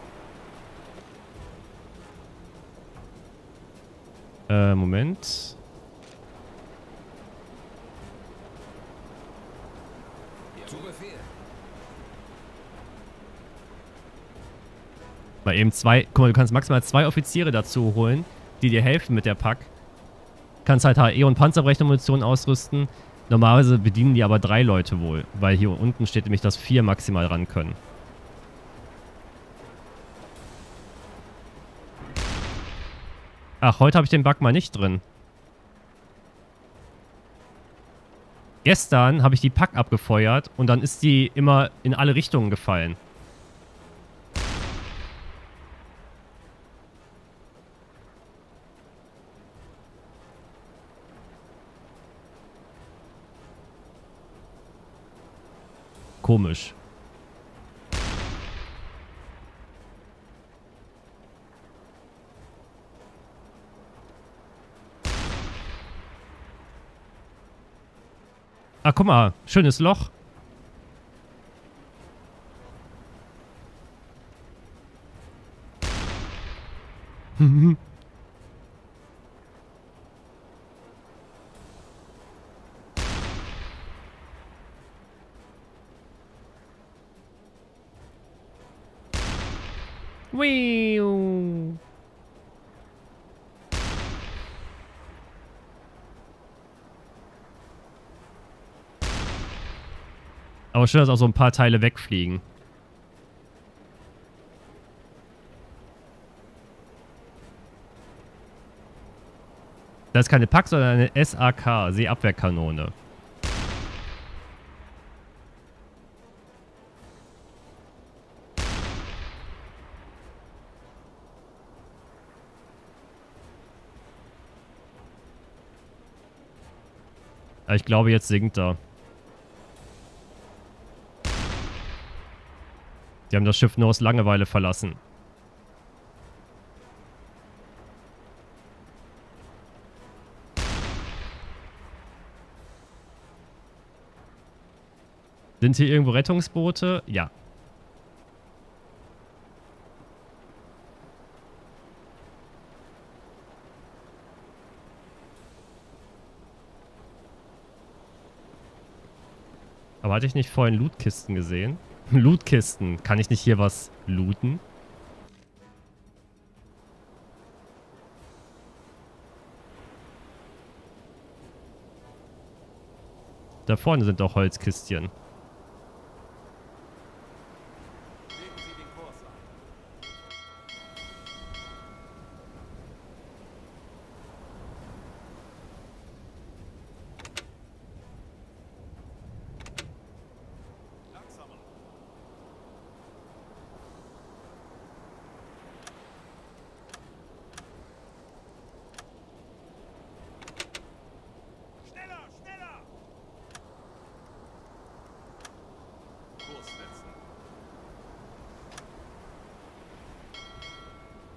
Äh, Moment... Mal eben zwei, guck mal, du kannst maximal zwei Offiziere dazu holen, die dir helfen mit der Pack. Kannst halt H E und Panzerbrechnermunition ausrüsten. Normalerweise bedienen die aber drei Leute wohl, weil hier unten steht nämlich, dass vier maximal ran können. Ach, heute habe ich den Bug mal nicht drin. Gestern habe ich die Pack abgefeuert und dann ist die immer in alle Richtungen gefallen. Komisch. Ah, guck mal, schönes Loch. Wee. Aber schön, dass auch so ein paar Teile wegfliegen. Das ist keine P A K, sondern eine S A K, Seeabwehrkanone. Aber ich glaube, jetzt sinkt er. Die haben das Schiff nur aus Langeweile verlassen. Sind hier irgendwo Rettungsboote? Ja. Aber hatte ich nicht vorhin Lootkisten gesehen? Lootkisten. Kann ich nicht hier was looten? Da vorne sind doch Holzkistchen.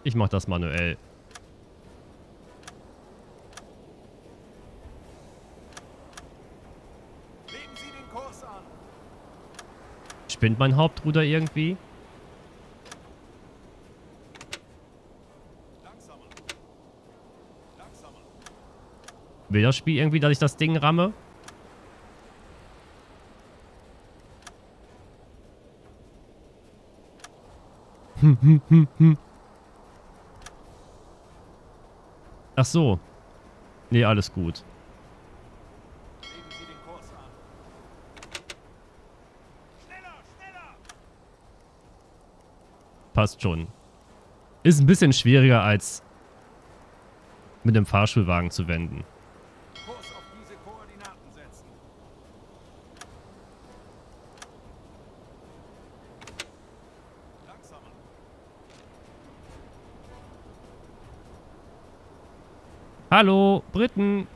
Ich mach das manuell. Legen Sie den Kurs an. Spinnt mein Hauptruder irgendwie? Langsamer. Langsamer. Will das Spiel irgendwie, dass ich das Ding ramme? Hm, hm, hm, hm. Ach so. Nee, alles gut. Legen Sie den Kurs an. Schneller, schneller! Passt schon. Ist ein bisschen schwieriger als mit dem Fahrschulwagen zu wenden. Kurs auf diese Koordinaten setzen. Langsamer. Hallo, Briten.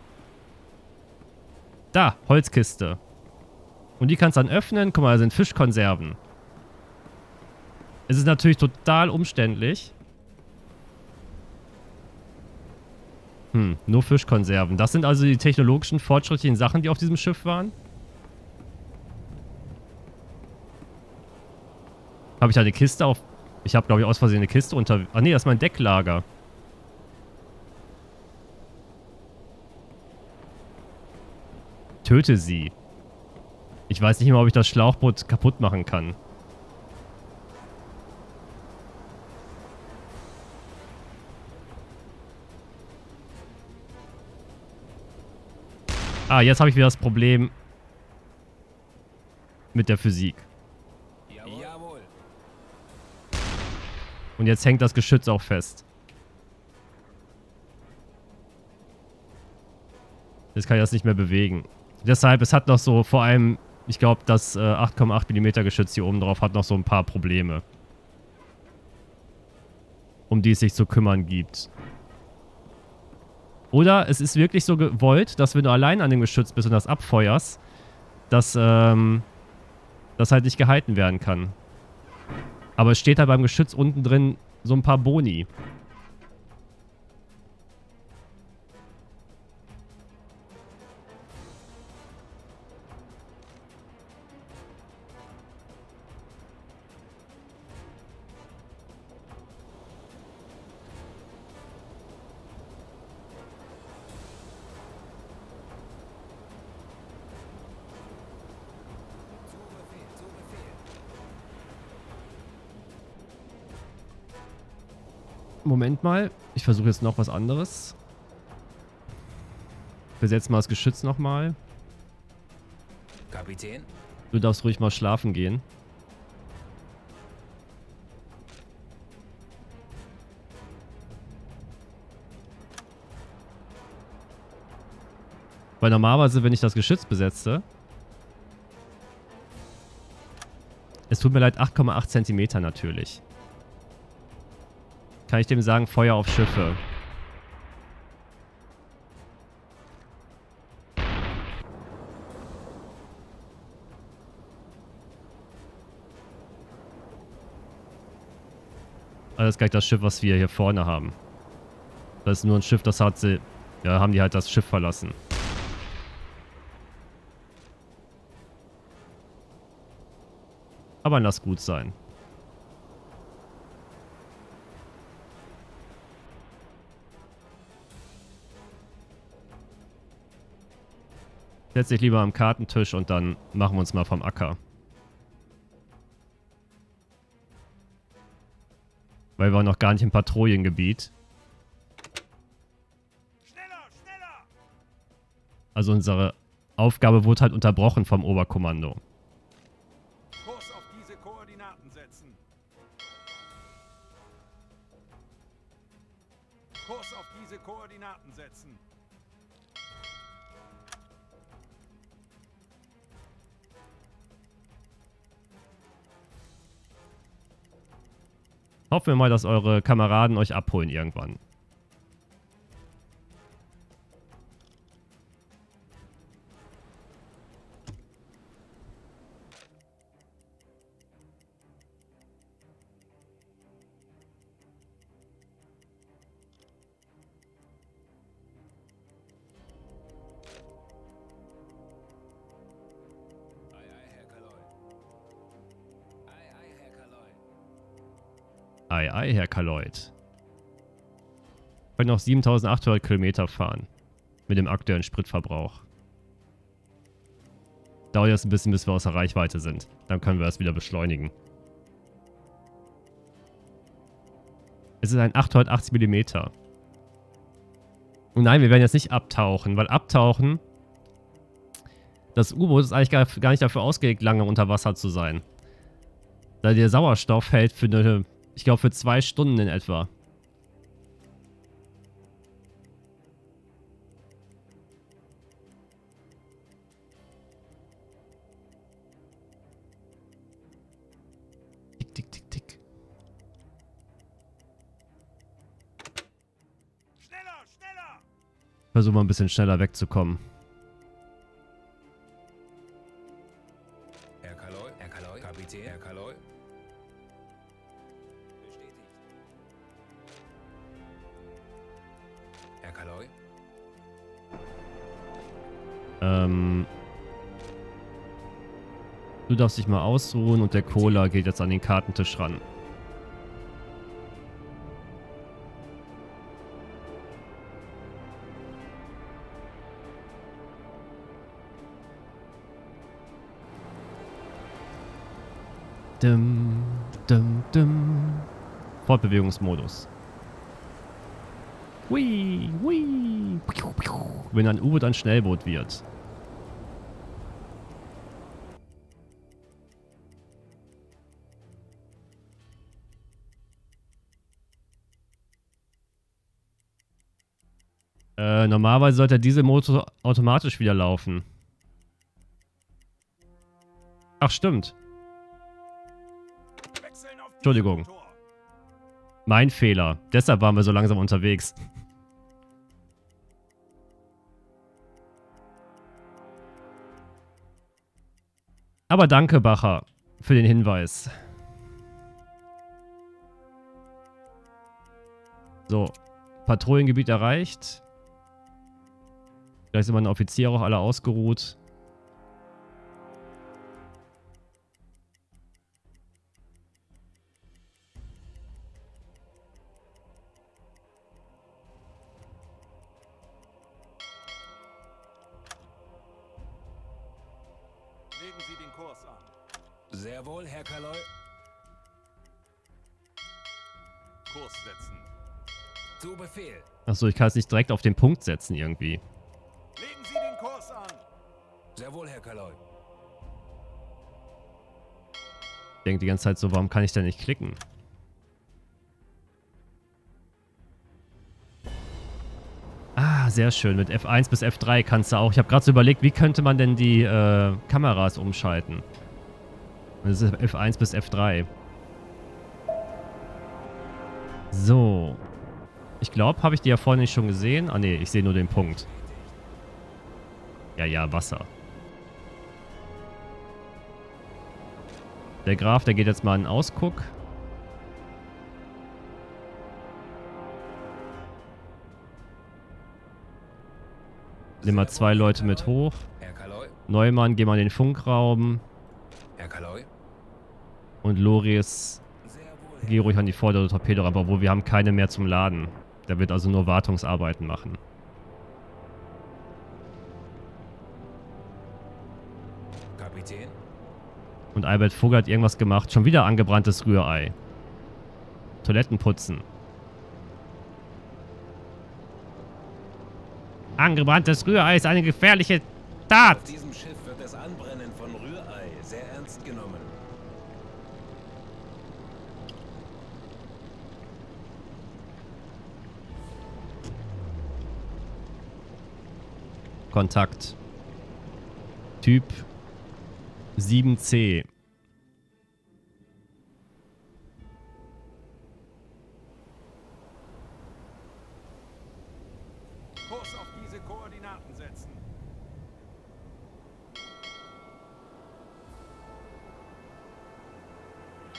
Da, Holzkiste. Und die kannst du dann öffnen. Guck mal, da sind Fischkonserven. Es ist natürlich total umständlich. Hm, nur Fischkonserven. Das sind also die technologischen, fortschrittlichen Sachen, die auf diesem Schiff waren? Habe ich da eine Kiste auf... Ich habe, glaube ich, aus Versehen eine Kiste unter... Ah nee, das ist mein Decklager. Töte sie. Ich weiß nicht mehr, ob ich das Schlauchboot kaputt machen kann. Ah, jetzt habe ich wieder das Problem mit der Physik. Jawohl. Und jetzt hängt das Geschütz auch fest. Jetzt kann ich das nicht mehr bewegen. Deshalb, es hat noch so, vor allem, ich glaube, das acht Komma acht Millimeter Geschütz hier oben drauf hat noch so ein paar Probleme. Um die es sich zu kümmern gibt. Oder es ist wirklich so gewollt, dass wenn du allein an dem Geschütz bist und das abfeuerst, dass ähm, das halt nicht gehalten werden kann. Aber es steht halt beim Geschütz unten drin so ein paar Boni. Moment mal. Ich versuche jetzt noch was anderes. Besetz mal das Geschütz nochmal. Kapitän? Du darfst ruhig mal schlafen gehen. Weil normalerweise, wenn ich das Geschütz besetze... Es tut mir leid, acht Komma acht Zentimeter natürlich. Kann ich dem sagen, Feuer auf Schiffe. Alles gleich das Schiff, was wir hier vorne haben. Das ist nur ein Schiff, das hat sie... Ja, haben die halt das Schiff verlassen. Aber lass gut sein. Setz dich lieber am Kartentisch und dann machen wir uns mal vom Acker. Weil wir waren noch gar nicht im Patrouillengebiet. Schneller, schneller! Also unsere Aufgabe wurde halt unterbrochen vom Oberkommando. Koordinaten setzen. Hoffen wir mal, dass eure Kameraden euch abholen irgendwann. Ei, ei, Herr Kaloid. Wir können noch siebentausendachthundert Kilometer fahren. Mit dem aktuellen Spritverbrauch. Dauert jetzt ein bisschen, bis wir außer Reichweite sind. Dann können wir das wieder beschleunigen. Es ist ein achthundertachtzig Millimeter. Und nein, wir werden jetzt nicht abtauchen, weil abtauchen... Das U-Boot ist eigentlich gar, gar nicht dafür ausgelegt, lange unter Wasser zu sein. Da der Sauerstoff hält für eine... Ich glaube, für zwei Stunden in etwa. Tick, tick, tick, tick. Schneller, schneller! Versuchen wir ein bisschen schneller wegzukommen. Herr Kaloy, Herr Kaloy, Kapitän, Herr Kaloy. Ähm, du darfst dich mal ausruhen und der Cola geht jetzt an den Kartentisch ran. Dum, dum, dum. Fortbewegungsmodus. Hui, hui. Wenn ein U-Boot ein Schnellboot wird. Äh, normalerweise sollte der Dieselmotor automatisch wieder laufen. Ach, stimmt. Entschuldigung. Mein Fehler. Deshalb waren wir so langsam unterwegs. Aber danke, Bacher, für den Hinweis. So. Patrouillengebiet erreicht. Vielleicht sind meine Offiziere auch alle ausgeruht. Legen Sie den Kurs an. Sehr wohl, Herr Kaloy. Kurs setzen. Zu Befehl. Achso, ich kann es nicht direkt auf den Punkt setzen irgendwie. Legen Sie den Kurs an. Sehr wohl, Herr Kaloy. Ich denke die ganze Zeit so, warum kann ich denn nicht klicken? Ah, sehr schön. Mit F eins bis F drei kannst du auch. Ich habe gerade so überlegt, wie könnte man denn die äh, Kameras umschalten? Das ist F eins bis F drei. So. Ich glaube, habe ich die ja vorhin nicht schon gesehen? Ah ne, ich sehe nur den Punkt. Ja, ja, Wasser. Der Graf, der geht jetzt mal in Ausguck. Nimm mal zwei Leute mit hoch. Neumann, geh mal in den Funkraum. Und Loris, geh ruhig an die vordere Torpedorampe, obwohl wir haben keine mehr zum Laden. Der wird also nur Wartungsarbeiten machen. Kapitän. Und Albert Fugger hat irgendwas gemacht. Schon wieder angebranntes Rührei. Toiletten putzen. Angebranntes Rührei ist eine gefährliche Tat. Auf diesem Schiff wird das Anbrennen von Rührei sehr ernst genommen. Kontakt. Typ sieben C. Kurs auf diese Koordinaten setzen.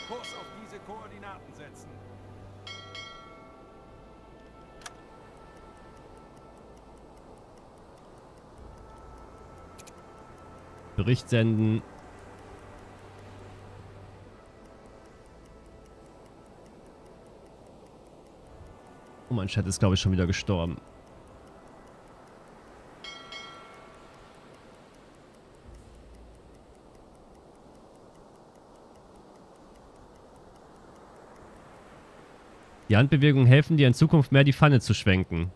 Kurs auf diese Koordinaten setzen. Bericht senden. Oh, mein Chat ist, glaube ich, schon wieder gestorben. Die Handbewegungen helfen dir in Zukunft mehr, die Pfanne zu schwenken.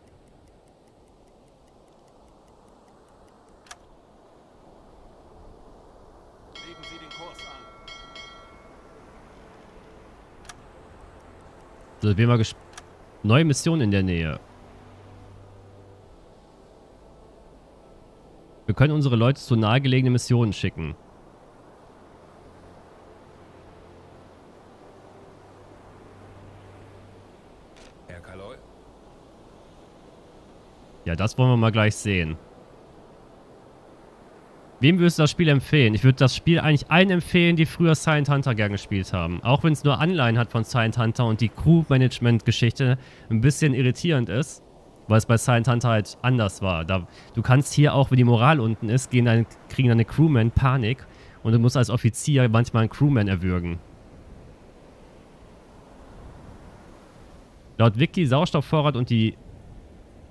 Also wir mal gesp neue Mission in der Nähe. Wir können unsere Leute zu nahegelegenen Missionen schicken. Herr Kaloy? Ja, das wollen wir mal gleich sehen. Wem würdest du das Spiel empfehlen? Ich würde das Spiel eigentlich allen empfehlen, die früher Silent Hunter gern gespielt haben. Auch wenn es nur Anleihen hat von Silent Hunter und die Crew-Management-Geschichte ein bisschen irritierend ist, weil es bei Silent Hunter halt anders war. Da, du kannst hier auch, wenn die Moral unten ist, gehen deine, kriegen deine Crewmen Panik und du musst als Offizier manchmal einen Crewman erwürgen. Laut Wiki, Sauerstoffvorrat und die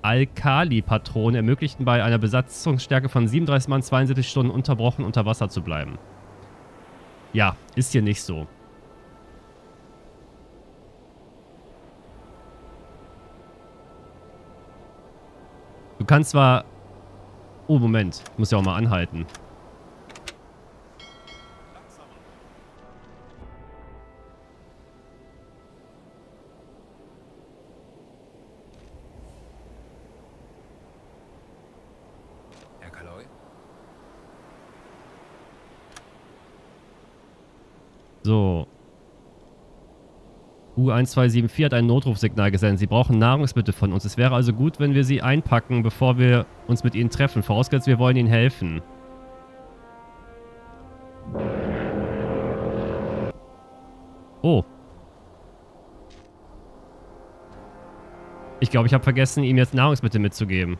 Alkali-Patronen ermöglichten bei einer Besatzungsstärke von siebenunddreißig Mann zweiundsiebzig Stunden unterbrochen unter Wasser zu bleiben. Ja, ist hier nicht so. Du kannst zwar... Oh, Moment. Ich muss ja auch mal anhalten. So. U eins zwei sieben vier hat ein Notrufsignal gesendet. Sie brauchen Nahrungsmittel von uns. Es wäre also gut, wenn wir sie einpacken, bevor wir uns mit ihnen treffen. Vorausgesetzt, wir wollen ihnen helfen. Oh. Ich glaube, ich habe vergessen, ihm jetzt Nahrungsmittel mitzugeben.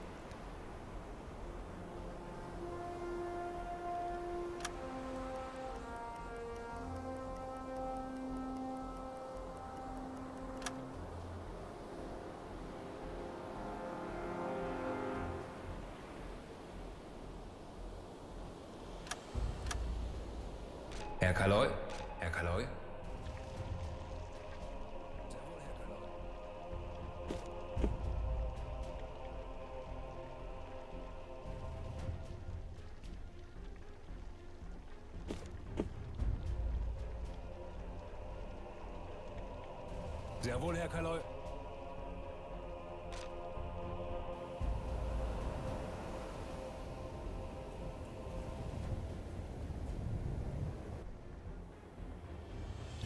Herr Kaloy? Herr Kaloy? Sehr wohl, Herr Kaloi.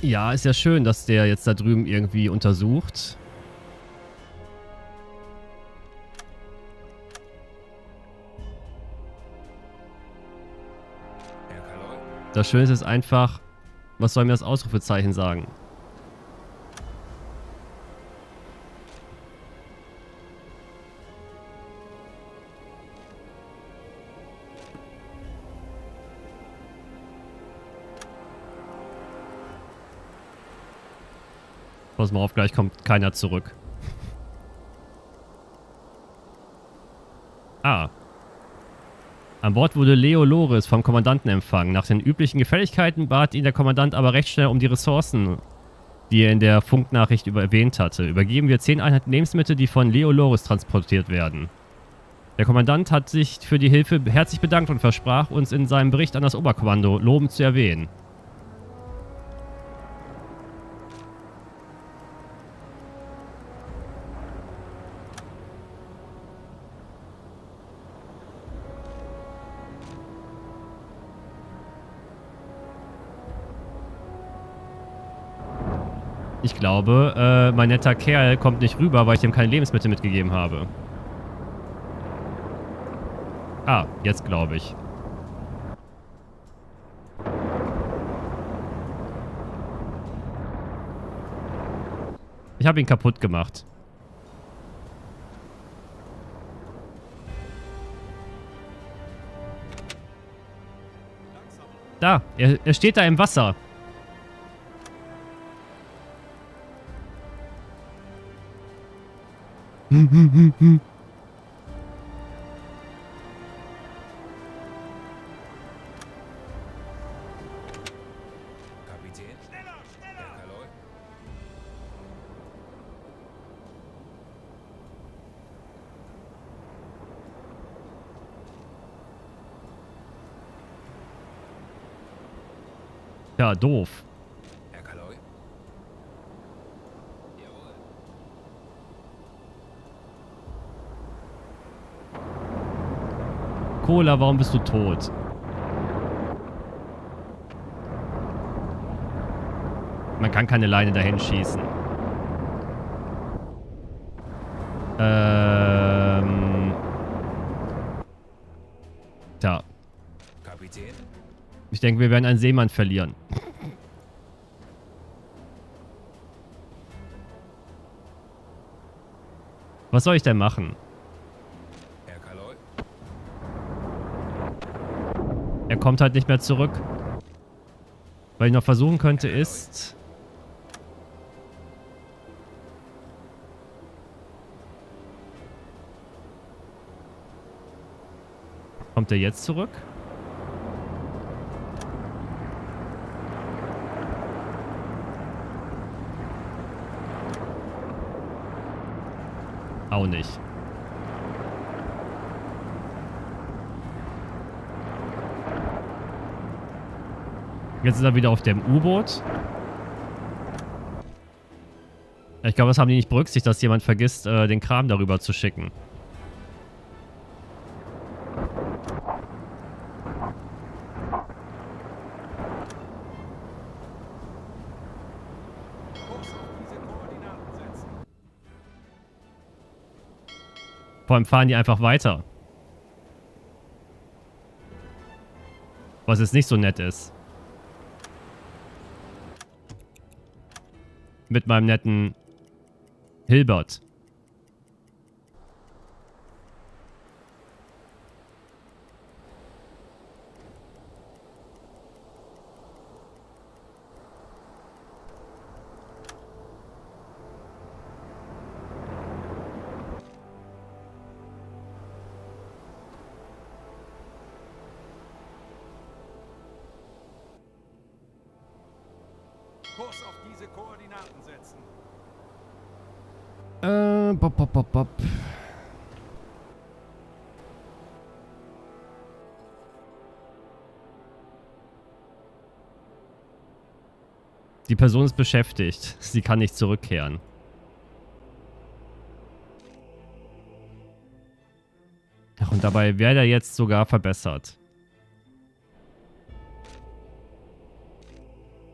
Ja, ist ja schön, dass der jetzt da drüben irgendwie untersucht. Das Schöne ist jetzt einfach, was soll mir das Ausrufezeichen sagen? Pass mal auf, gleich kommt keiner zurück. Ah. An Bord wurde Leo Loris vom Kommandanten empfangen. Nach den üblichen Gefälligkeiten bat ihn der Kommandant aber recht schnell um die Ressourcen, die er in der Funknachricht über erwähnt hatte. Übergeben wir zehn Einheiten Lebensmittel, die von Leo Loris transportiert werden. Der Kommandant hat sich für die Hilfe herzlich bedankt und versprach, uns in seinem Bericht an das Oberkommando lobend zu erwähnen. Ich glaube, äh, mein netter Kerl kommt nicht rüber, weil ich ihm keine Lebensmittel mitgegeben habe. Ah, jetzt glaube ich. Ich habe ihn kaputt gemacht. Da, er, er steht da im Wasser. Hm, hm, hm, hm. Kapitän, schneller, schneller! Ja, doof. Cola, warum bist du tot? Man kann keine Leine dahin schießen. Ähm. Tja. Kapitän? Ich denke, wir werden einen Seemann verlieren. Was soll ich denn machen? Er kommt halt nicht mehr zurück. Was ich noch versuchen könnte ist... Kommt er jetzt zurück? Auch nicht. Jetzt ist er wieder auf dem U-Boot. Ich glaube, das haben die nicht berücksichtigt, dass jemand vergisst, äh, den Kram darüber zu schicken. Vor allem fahren die einfach weiter. Was jetzt nicht so nett ist. Mit meinem netten Hilbert. Kurs auf diese Koordinaten setzen. Äh, bop, bop, bop, bop. Die Person ist beschäftigt. Sie kann nicht zurückkehren. Und dabei wäre der jetzt sogar verbessert.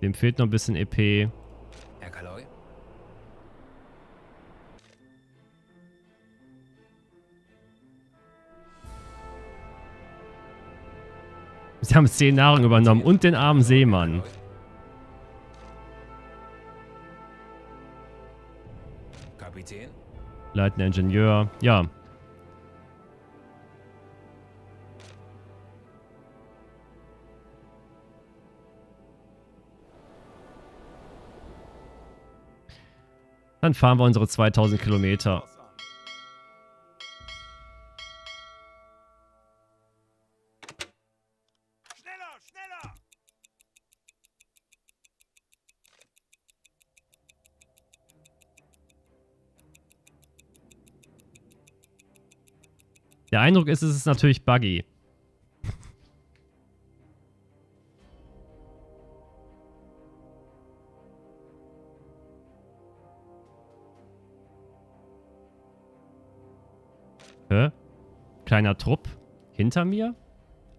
Dem fehlt noch ein bisschen E P. Herr Kaloi? Sie haben zehn Nahrung übernommen und den armen Seemann. Kapitän? Leitender Ingenieur, ja. Dann fahren wir unsere zweitausend Kilometer. Schneller, schneller! Der Eindruck ist, es ist natürlich buggy. Kleiner Trupp hinter mir?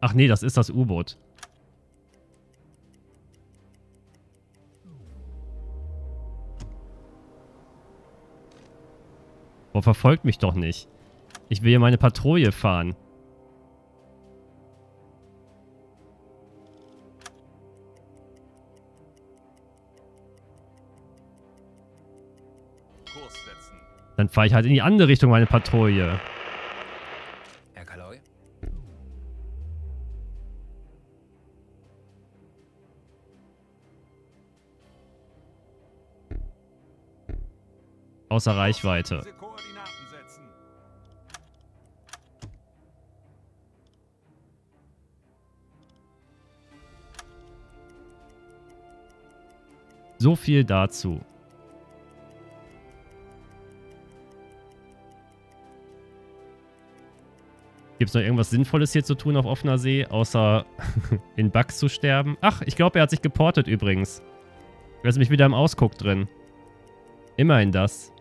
Ach nee, das ist das U-Boot. Boah, verfolgt mich doch nicht. Ich will hier meine Patrouille fahren. Dann fahre ich halt in die andere Richtung meine Patrouille. Außer Reichweite. So viel dazu. Gibt es noch irgendwas Sinnvolles hier zu tun auf offener See, außer in Bugs zu sterben? Ach, ich glaube, er hat sich geportet übrigens. Er ist nämlich wieder im Ausguck drin. Immerhin das.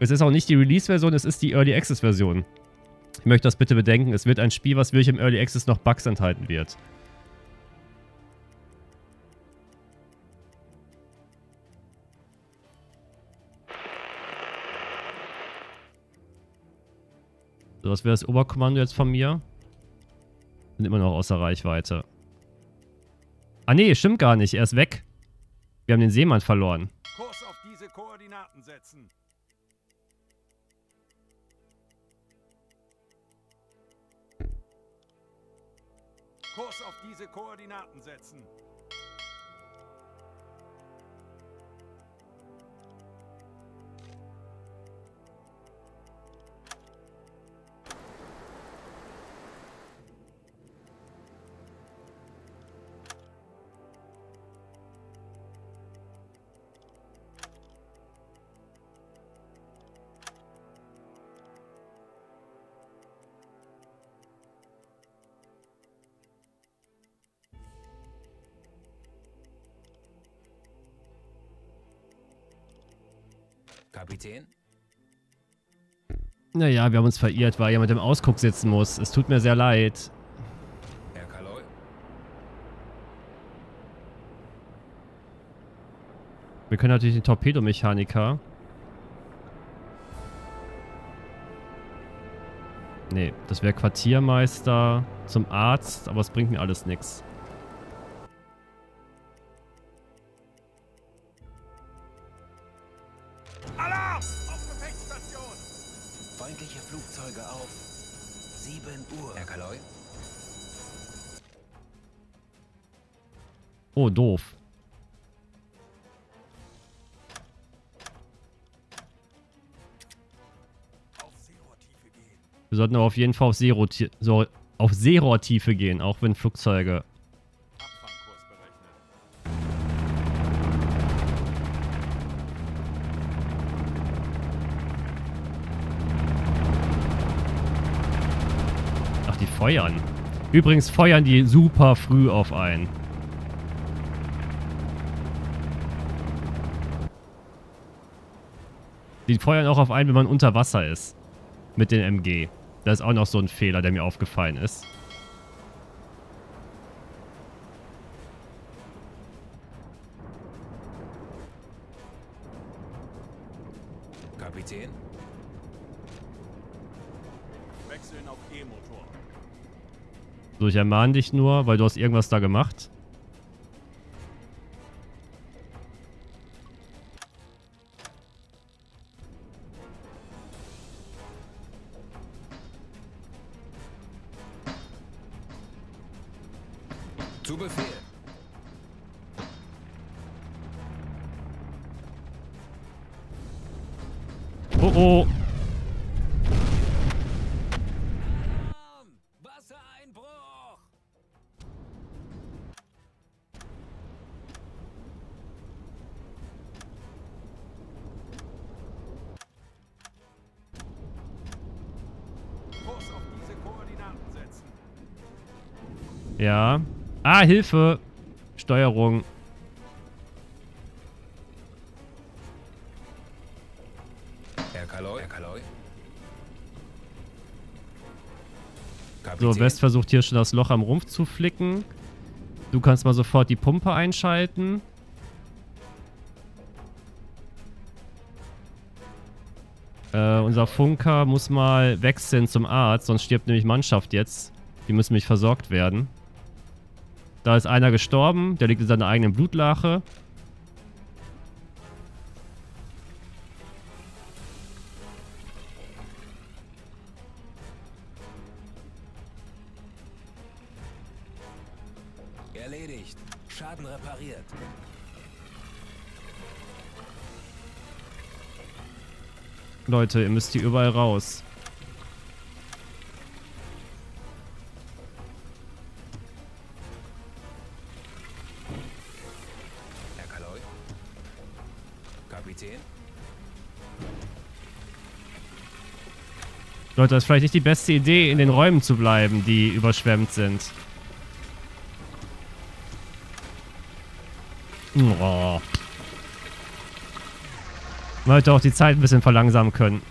Es ist auch nicht die Release-Version, es ist die Early Access-Version. Ich möchte das bitte bedenken. Es wird ein Spiel, was wirklich im Early Access noch Bugs enthalten wird. So, das wäre das Oberkommando jetzt von mir. Sind immer noch außer Reichweite. Ah nee, stimmt gar nicht. Er ist weg. Wir haben den Seemann verloren. Kurs auf diese Koordinaten setzen. Kurs auf diese Koordinaten setzen. Kapitän? Naja, wir haben uns verirrt, weil er mit dem Ausguck sitzen muss. Es tut mir sehr leid. Herr Kaloi? Wir können natürlich den Torpedomechaniker. Nee, das wäre Quartiermeister zum Arzt, aber es bringt mir alles nichts. Oh, doof. Wir sollten aber auf jeden Fall auf Seerohrtiefe so, auf Seerohrtiefe gehen, auch wenn Flugzeuge. Ach, die feuern. Übrigens feuern die super früh auf einen. Die feuern auch auf einen, wenn man unter Wasser ist. Mit den M G. Das ist auch noch so ein Fehler, der mir aufgefallen ist. Kapitän? Wechseln auf E-Motor. So, ich ermahne dich nur, weil du hast irgendwas da gemacht. Zu Befehl. Oh oh. Wassereinbruch. Kurs auf diese Koordinaten setzen. Ja. Ah, Hilfe! Steuerung. Herr Kaloi, Herr Kaloi. So, West versucht hier schon das Loch am Rumpf zu flicken. Du kannst mal sofort die Pumpe einschalten. Äh, unser Funker muss mal wechseln zum Arzt, sonst stirbt nämlich Mannschaft jetzt. Die müssen nämlich versorgt werden. Da ist einer gestorben, der liegt in seiner eigenen Blutlache. Erledigt. Schaden repariert. Leute, ihr müsst hier überall raus. Leute, das ist vielleicht nicht die beste Idee, in den Räumen zu bleiben, die überschwemmt sind. Oh. Man hätte auch die Zeit ein bisschen verlangsamen können.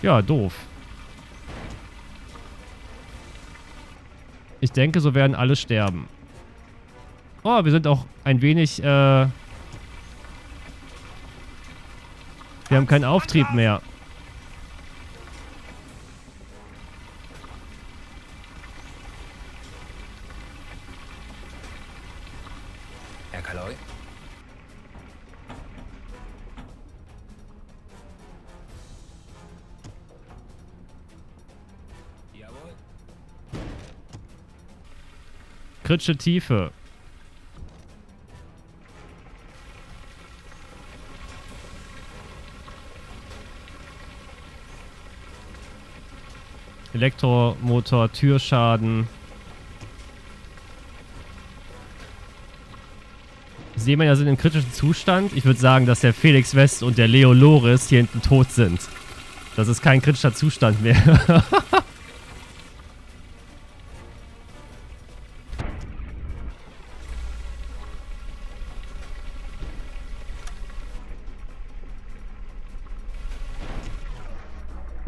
Ja, doof. Ich denke, so werden alle sterben. Oh, wir sind auch ein wenig, äh... wir haben keinen Auftrieb mehr. Herr Kaloi? Kritische Tiefe. Elektromotor, Türschaden. Seemänner sind im kritischen Zustand. Ich würde sagen, dass der Felix West und der Leo Loris hier hinten tot sind. Das ist kein kritischer Zustand mehr.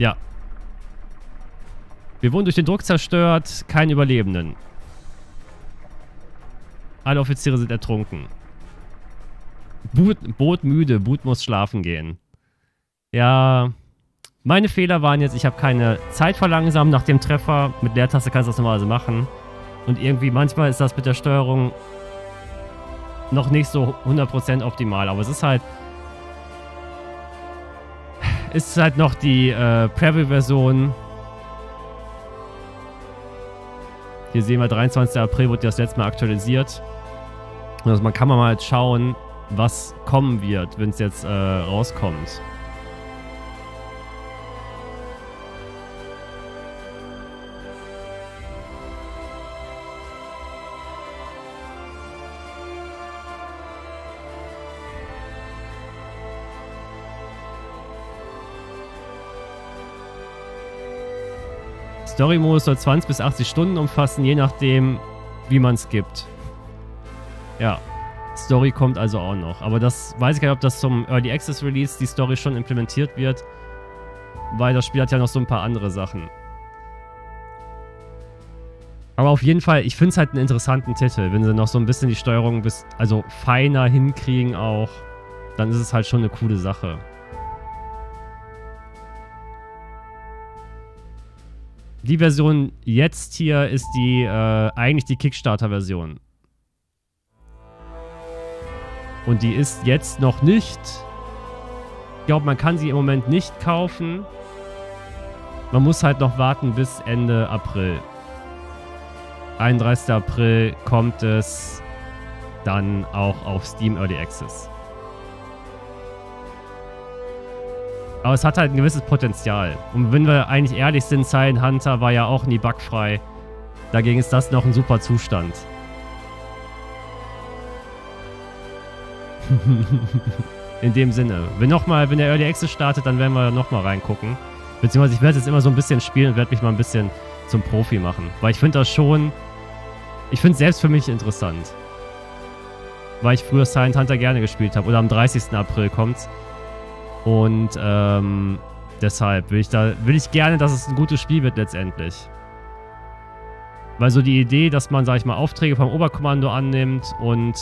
Ja. Wir wurden durch den Druck zerstört, kein Überlebenden. Alle Offiziere sind ertrunken. Boot, Boot müde, Boot muss schlafen gehen. Ja, meine Fehler waren jetzt, ich habe keine Zeit verlangsamt nach dem Treffer. Mit Leertaste kannst du das normalerweise machen. Und irgendwie, manchmal ist das mit der Steuerung noch nicht so hundert Prozent optimal. Aber es ist halt... ist halt noch die äh, Preview-Version. Hier sehen wir, dreiundzwanzigster April wird das letzte Mal aktualisiert. Also man kann mal halt schauen, was kommen wird, wenn es jetzt äh, rauskommt. Story-Modus soll zwanzig bis achtzig Stunden umfassen, je nachdem, wie man es gibt. Ja, Story kommt also auch noch. Aber das weiß ich gar nicht, ob das zum Early Access Release die Story schon implementiert wird. Weil das Spiel hat ja noch so ein paar andere Sachen. Aber auf jeden Fall, ich finde es halt einen interessanten Titel. Wenn sie noch so ein bisschen die Steuerung bis, also feiner hinkriegen auch, dann ist es halt schon eine coole Sache. Die Version jetzt hier ist die äh, eigentlich die Kickstarter-Version. Und die ist jetzt noch nicht... Ich glaube, man kann sie im Moment nicht kaufen. Man muss halt noch warten bis Ende April. einunddreißigsten April kommt es dann auch auf Steam Early Access. Aber es hat halt ein gewisses Potenzial. Und wenn wir eigentlich ehrlich sind, Silent Hunter war ja auch nie bugfrei. Dagegen ist das noch ein super Zustand. In dem Sinne. Wenn nochmal, wenn der Early Access startet, dann werden wir nochmal reingucken. Beziehungsweise ich werde jetzt immer so ein bisschen spielen und werde mich mal ein bisschen zum Profi machen. Weil ich finde das schon... Ich finde es selbst für mich interessant. Weil ich früher Silent Hunter gerne gespielt habe. Oder am dreißigsten April kommt's. Und ähm, deshalb will ich da will ich gerne, dass es ein gutes Spiel wird letztendlich. Weil so die Idee, dass man, sag ich mal, Aufträge vom Oberkommando annimmt und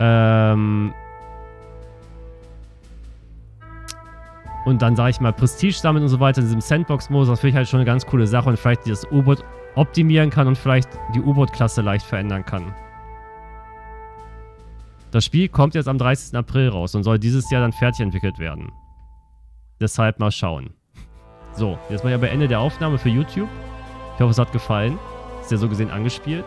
ähm, und dann, sag ich mal, Prestige sammelt und so weiter in diesem Sandbox-Modus, das finde ich halt schon eine ganz coole Sache und vielleicht das U-Boot optimieren kann und vielleicht die U-Boot-Klasse leicht verändern kann. Das Spiel kommt jetzt am dreißigsten April raus und soll dieses Jahr dann fertig entwickelt werden. Deshalb mal schauen. So, jetzt mal ja bei Ende der Aufnahme für YouTube. Ich hoffe, es hat gefallen. Ist ja so gesehen angespielt.